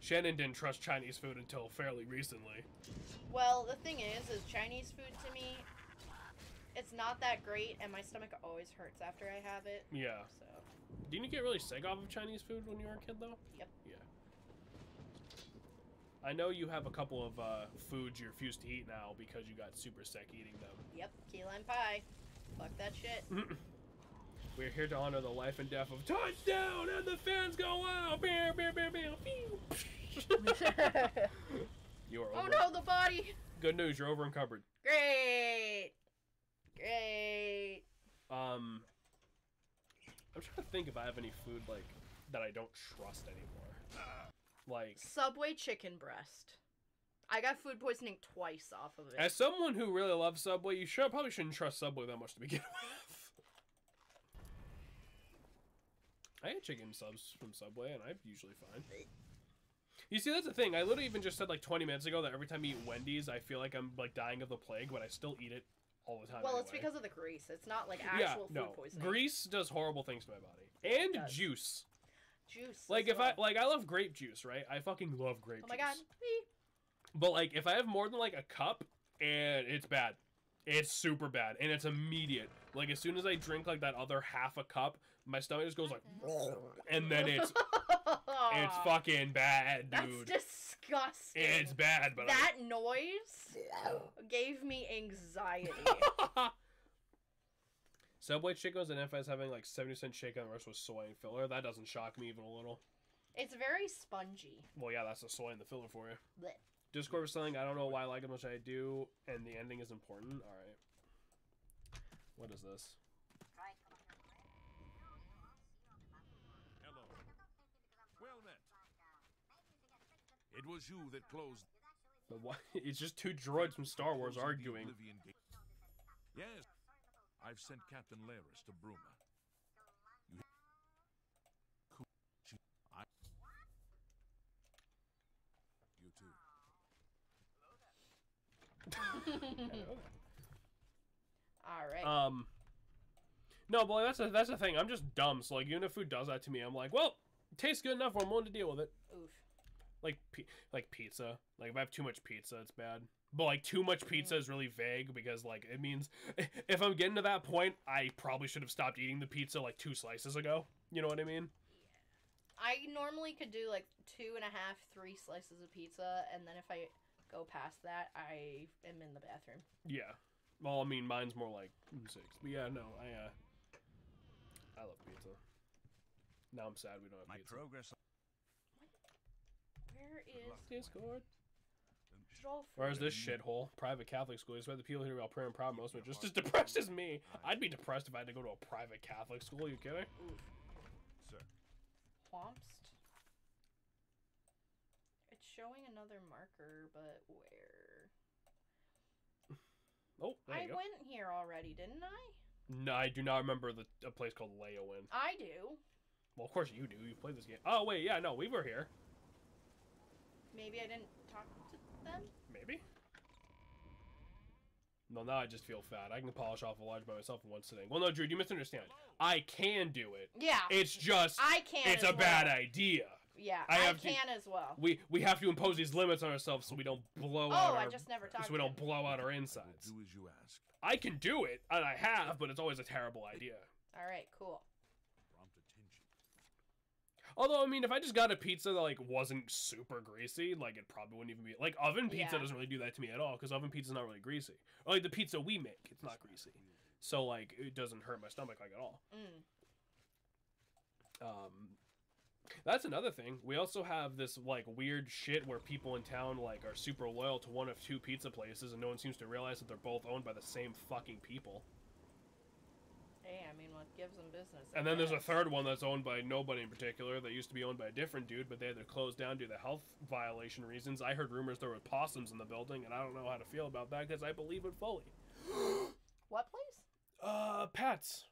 Shannon didn't trust Chinese food until fairly recently. Well, the thing is Chinese food to me, it's not that great, and my stomach always hurts after I have it. Yeah. So. Didn't you get really sick off of Chinese food when you were a kid, though? Yep. Yeah. I know you have a couple of foods you refuse to eat now because you got super sick eating them. Yep, key lime pie. Fuck that shit. We're here to honor the life and death of Touchdown, and the fans go out. Beow, beow, beow, beow, beow. You are over. Oh no, the body! Good news, you're over encumbered. Great, great. I'm trying to think if I have any food like that I don't trust anymore. Like Subway chicken breast. I got food poisoning twice off of it. As someone who really loves Subway, you probably shouldn't trust Subway that much to begin with. I had chicken subs from Subway, and I'm usually fine. You see, that's the thing. I literally even just said, like, 20 minutes ago that every time I eat Wendy's, I feel like I'm, like, dying of the plague, but I still eat it all the time. Well, anyway. It's because of the grease. It's not, like, actual food poisoning. Grease does horrible things to my body. And juice. Juice. Like, if I love grape juice, right? I fucking love grape juice. Oh, my God. Wee. But, like, if I have more than, like, a cup, and it's bad. It's super bad, and it's immediate. Like, as soon as I drink, like, that other half a cup, my stomach just goes, like, and then it's... it's fucking bad, dude. That's disgusting. It's bad, but that noise gave me anxiety. Subway chicken was identified as having, like, 70% chicken and the rest was soy and filler. That doesn't shock me even a little. It's very spongy. Well, yeah, that's the soy and the filler for you. Blech. Discord was selling, I don't know why I like it much I do, and the ending is important. Alright. What is this? Hello. Well met. It was you that closed. But why? It's just two droids from Star Wars arguing. Yes. I've sent Captain Laris to Bruma. You... You too. All right. No, boy, that's the thing. I'm just dumb. So like, even if food does that to me, I'm like, well, it tastes good enough. I'm willing to deal with it. Oof. Like pizza. Like if I have too much pizza, it's bad. But like too much pizza is really vague because like it means if I'm getting to that point, I probably should have stopped eating the pizza like 2 slices ago. You know what I mean? Yeah. I normally could do like 2.5, 3 slices of pizza, and then if I go past that, I am in the bathroom. Yeah. Well, I mean, mine's more like 6. But yeah, no, I love pizza. Now I'm sad we don't have pizza. My progress... What? Where is... Discord? Where is this shithole? Private Catholic school. Despite the people here about prayer and proud, most of them are just as depressed as me. I'd be depressed if I had to go to a private Catholic school. Are you kidding? Oof. Sir. Womst? It's showing another marker, but where? Oh, there you go. I went here already, didn't I? No, I do not remember a place called Leowen. I do. Well, of course you do. You've played this game. Oh, wait, yeah, no, we were here. Maybe I didn't talk to them? Maybe. No, now I just feel fat. I can polish off a large by myself in one sitting. Well, no, Drew, you misunderstand. I can do it. Yeah. It's just... I can It's a well. Bad idea. Yeah, I can as well. We have to impose these limits on ourselves so we don't blow out our... Oh, I just never talked So we don't blow out our insides. Do as you ask. I can do it, and I have, but it's always a terrible idea. All right, cool. Prompt attention. Although, I mean, if I just got a pizza that, like, wasn't super greasy, like, it probably wouldn't even be... Like, oven pizza doesn't really do that to me at all, because oven pizza's not really greasy. Or, like, the pizza we make, it's not greasy. So, like, it doesn't hurt my stomach, like, at all. Mm. That's another thing. We also have this, like, weird shit where people in town, like, are super loyal to one of 2 pizza places and no one seems to realize that they're both owned by the same fucking people. Hey, I mean, what gives them business? And then there's a third one that's owned by nobody in particular. That used to be owned by a different dude, but they had to close down due to health violation reasons. I heard rumors there were possums in the building, and I don't know how to feel about that because I believe it fully. What place? Pets.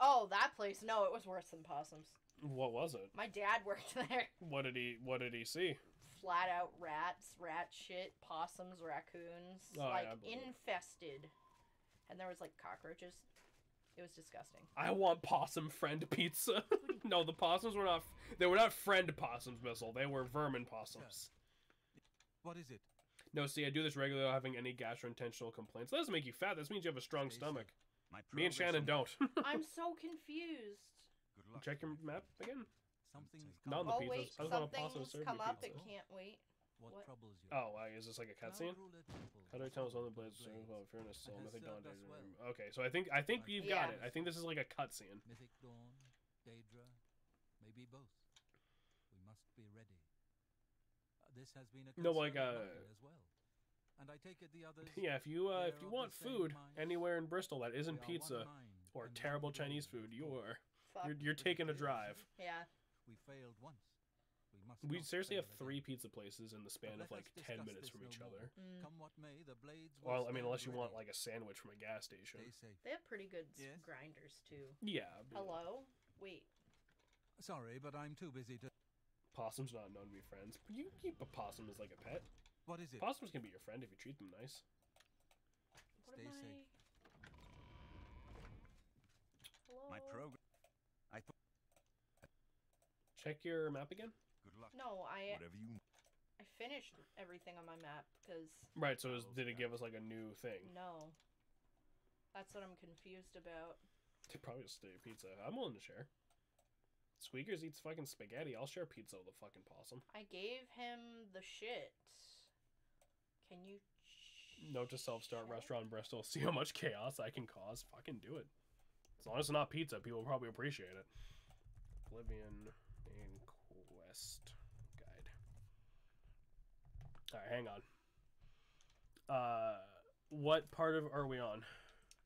Oh, that place. No, it was worse than possums. What was it? My dad worked there. What did he see? Flat out rats, rat shit, possums, raccoons, oh, like yeah, infested. It. And there was like cockroaches. It was disgusting. I want possum friend pizza. No, the possums were not. They were not friend possums, Missile. They were vermin possums. What is it? No, see, I do this regularly without having any gastrointestinal complaints. That doesn't make you fat. That means you have a strong stomach. Me and Shannon don't. I'm so confused. Good luck. Check your map again. Something's come not on the pizzas. Wait, I just want a possum come up. Pizza. It can't wait. What troubles you? Oh, is this like a cutscene? How do I tell us on the blades? Fairness, soul, mythic dawn, daydream. Okay, so I think you've got it. I think this is like a cutscene. Mythic dawn, daydream, maybe both. We must be ready. This has been a no, like as well. And I take it the others. Yeah, if you want food anywhere in Bristol that isn't pizza or terrible Chinese food, you're taking a drive. Yeah. We failed once. We seriously have three pizza places in the span of like 10 minutes from each other. Come what may, the blades. Well, I mean, unless you want like a sandwich from a gas station. They have pretty good grinders too. Yeah. Hello. Wait. Sorry, but I'm too busy to. Possum's not known to be friends, but you keep a possum as like a pet. What is it? Possums can be your friend if you treat them nice. Stay safe. Hello. My program. I thought. Check your map again. Good luck. No, I finished everything on my map because. Right. So did it give us like a new thing? No. That's what I'm confused about. They probably just stay pizza. I'm willing to share. Squeakers eats fucking spaghetti. I'll share pizza with a fucking possum. I gave him the shit. Can you? Note to self-start restaurant in Bristol. See how much chaos I can cause. Fucking do it. As long as it's not pizza, people will probably appreciate it. Oblivion. And quest guide. All right, hang on. What part of are we on?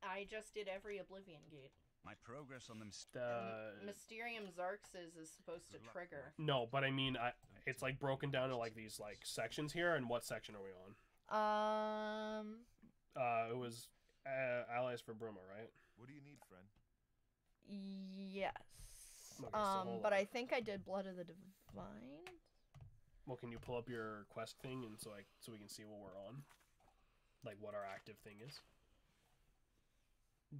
I just did every Oblivion Gate. My progress on them. Mysterium Xarxes is supposed to trigger. No, but I mean, it's like broken down to like these like sections here. And what section are we on? It was allies for Bruma, right? What do you need, friend? Yes. Okay, so but I think I did Blood of the Divine. Well, can you pull up your quest thing and so we can see what we're on, like what our active thing is?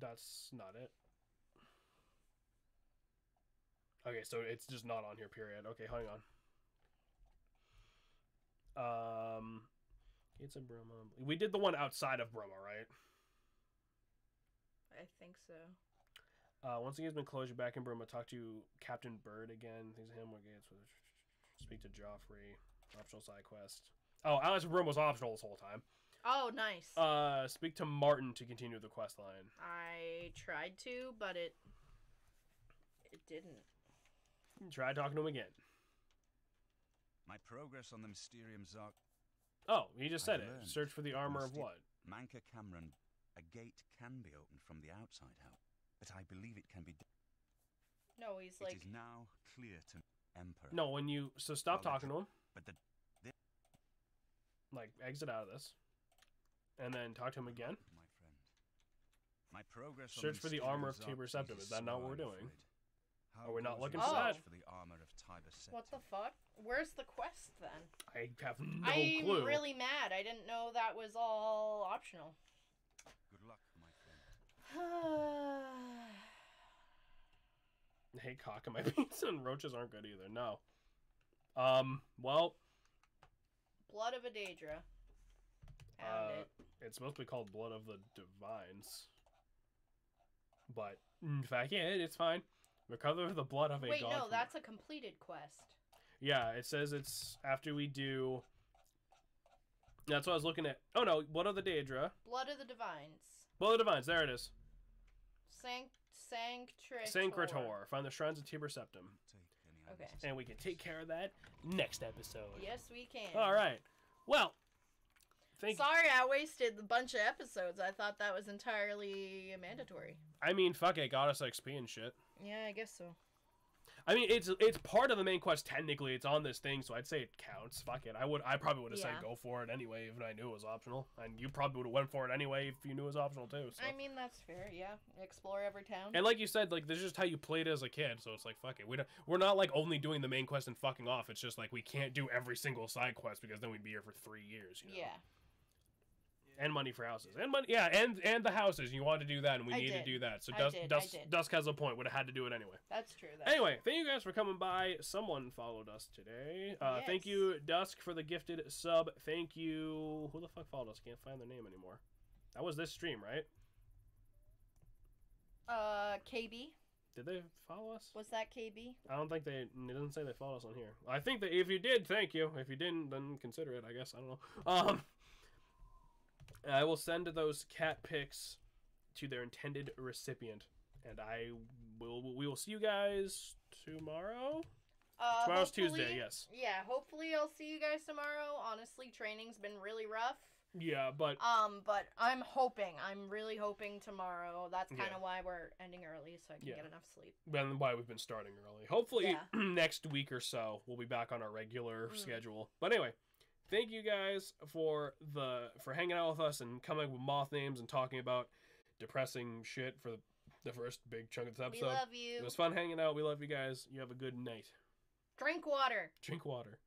That's not it. Okay, so it's just not on here. Period. Okay, hang on. It's a Bruma. We did the one outside of Bruma, right? I think so. Once again, it's been closed. You're back in Bruma. Talk to Captain Bird again. Things of him. We're gates. Speak to Joffrey. Optional side quest. Oh, Alice in Bruma was optional this whole time. Oh, nice. Speak to Martin to continue the quest line. I tried to, but it didn't. Try talking to him again. My progress on the Mysterium Xarxes. Oh, he just said it. Search for the armor of what? Manka Cameron. A gate can be opened from the outside, however. But I believe it can be done. No, he's like. It is now clear to Emperor. No, when you so stop talking to him. But the like exit out of this, and then talk to him again. My friend, my progress. Search for the armor of Tiber Septim. Is that not what we're doing? Are we not looking for that? For the armor of Tiber Septim. What the fuck? Where's the quest then? I have no clue. I'm really mad. I didn't know that was all optional. Good luck, my friend. I hate cock in my pizza, and roaches aren't good either. No. Well. Blood of Adedra. It's supposed to be called Blood of the Divines. But, in fact, yeah, it's fine. Recover the blood of a god. Wait, no, that's a completed quest. Yeah, it says it's after we do. That's what I was looking at. Oh no, Blood of the Daedra. Blood of the Divines. Blood of the Divines, there it is. Sanctitor. Find the shrines of Tiber Septim. Okay. And we can take care of that next episode. Yes, we can. All right. Well, Thank Sorry, I wasted a bunch of episodes. I thought that was entirely mandatory. I mean, fuck it, it got us XP and shit. Yeah, I guess so. I mean, it's part of the main quest technically. It's on this thing, so I'd say it counts. Fuck it, I probably would have said go for it anyway if I knew it was optional, and you probably would have went for it anyway if you knew it was optional too. So. I mean, that's fair. Yeah, explore every town. And like you said, like this is just how you played as a kid, so it's like fuck it. We're not like only doing the main quest and fucking off. It's just like we can't do every single side quest because then we'd be here for 3 years. You know? Yeah. And money for houses. And money, yeah, and the houses. You wanted to do that, and we need to do that. So Dusk has a point. Would have had to do it anyway. That's true. Anyway, thank you guys for coming by. Someone followed us today. Yes. Thank you, Dusk, for the gifted sub. Thank you. Who the fuck followed us? Can't find their name anymore. That was this stream, right? KB. Did they follow us? Was that KB? I don't think they... It doesn't say they followed us on here. I think that if you did, thank you. If you didn't, then consider it, I guess. I don't know. I will send those cat pics to their intended recipient, and we will see you guys tomorrow. Tomorrow's Tuesday, yes. Yeah, hopefully I'll see you guys tomorrow. Honestly, training's been really rough. Yeah, but I'm really hoping tomorrow. That's kind of why we're ending early, so I can get enough sleep. And why we've been starting early. Hopefully next week or so we'll be back on our regular schedule. But anyway. Thank you guys for hanging out with us and coming up with moth names and talking about depressing shit for the first big chunk of this episode. We love you. It was fun hanging out. We love you guys. You have a good night. Drink water. Drink water.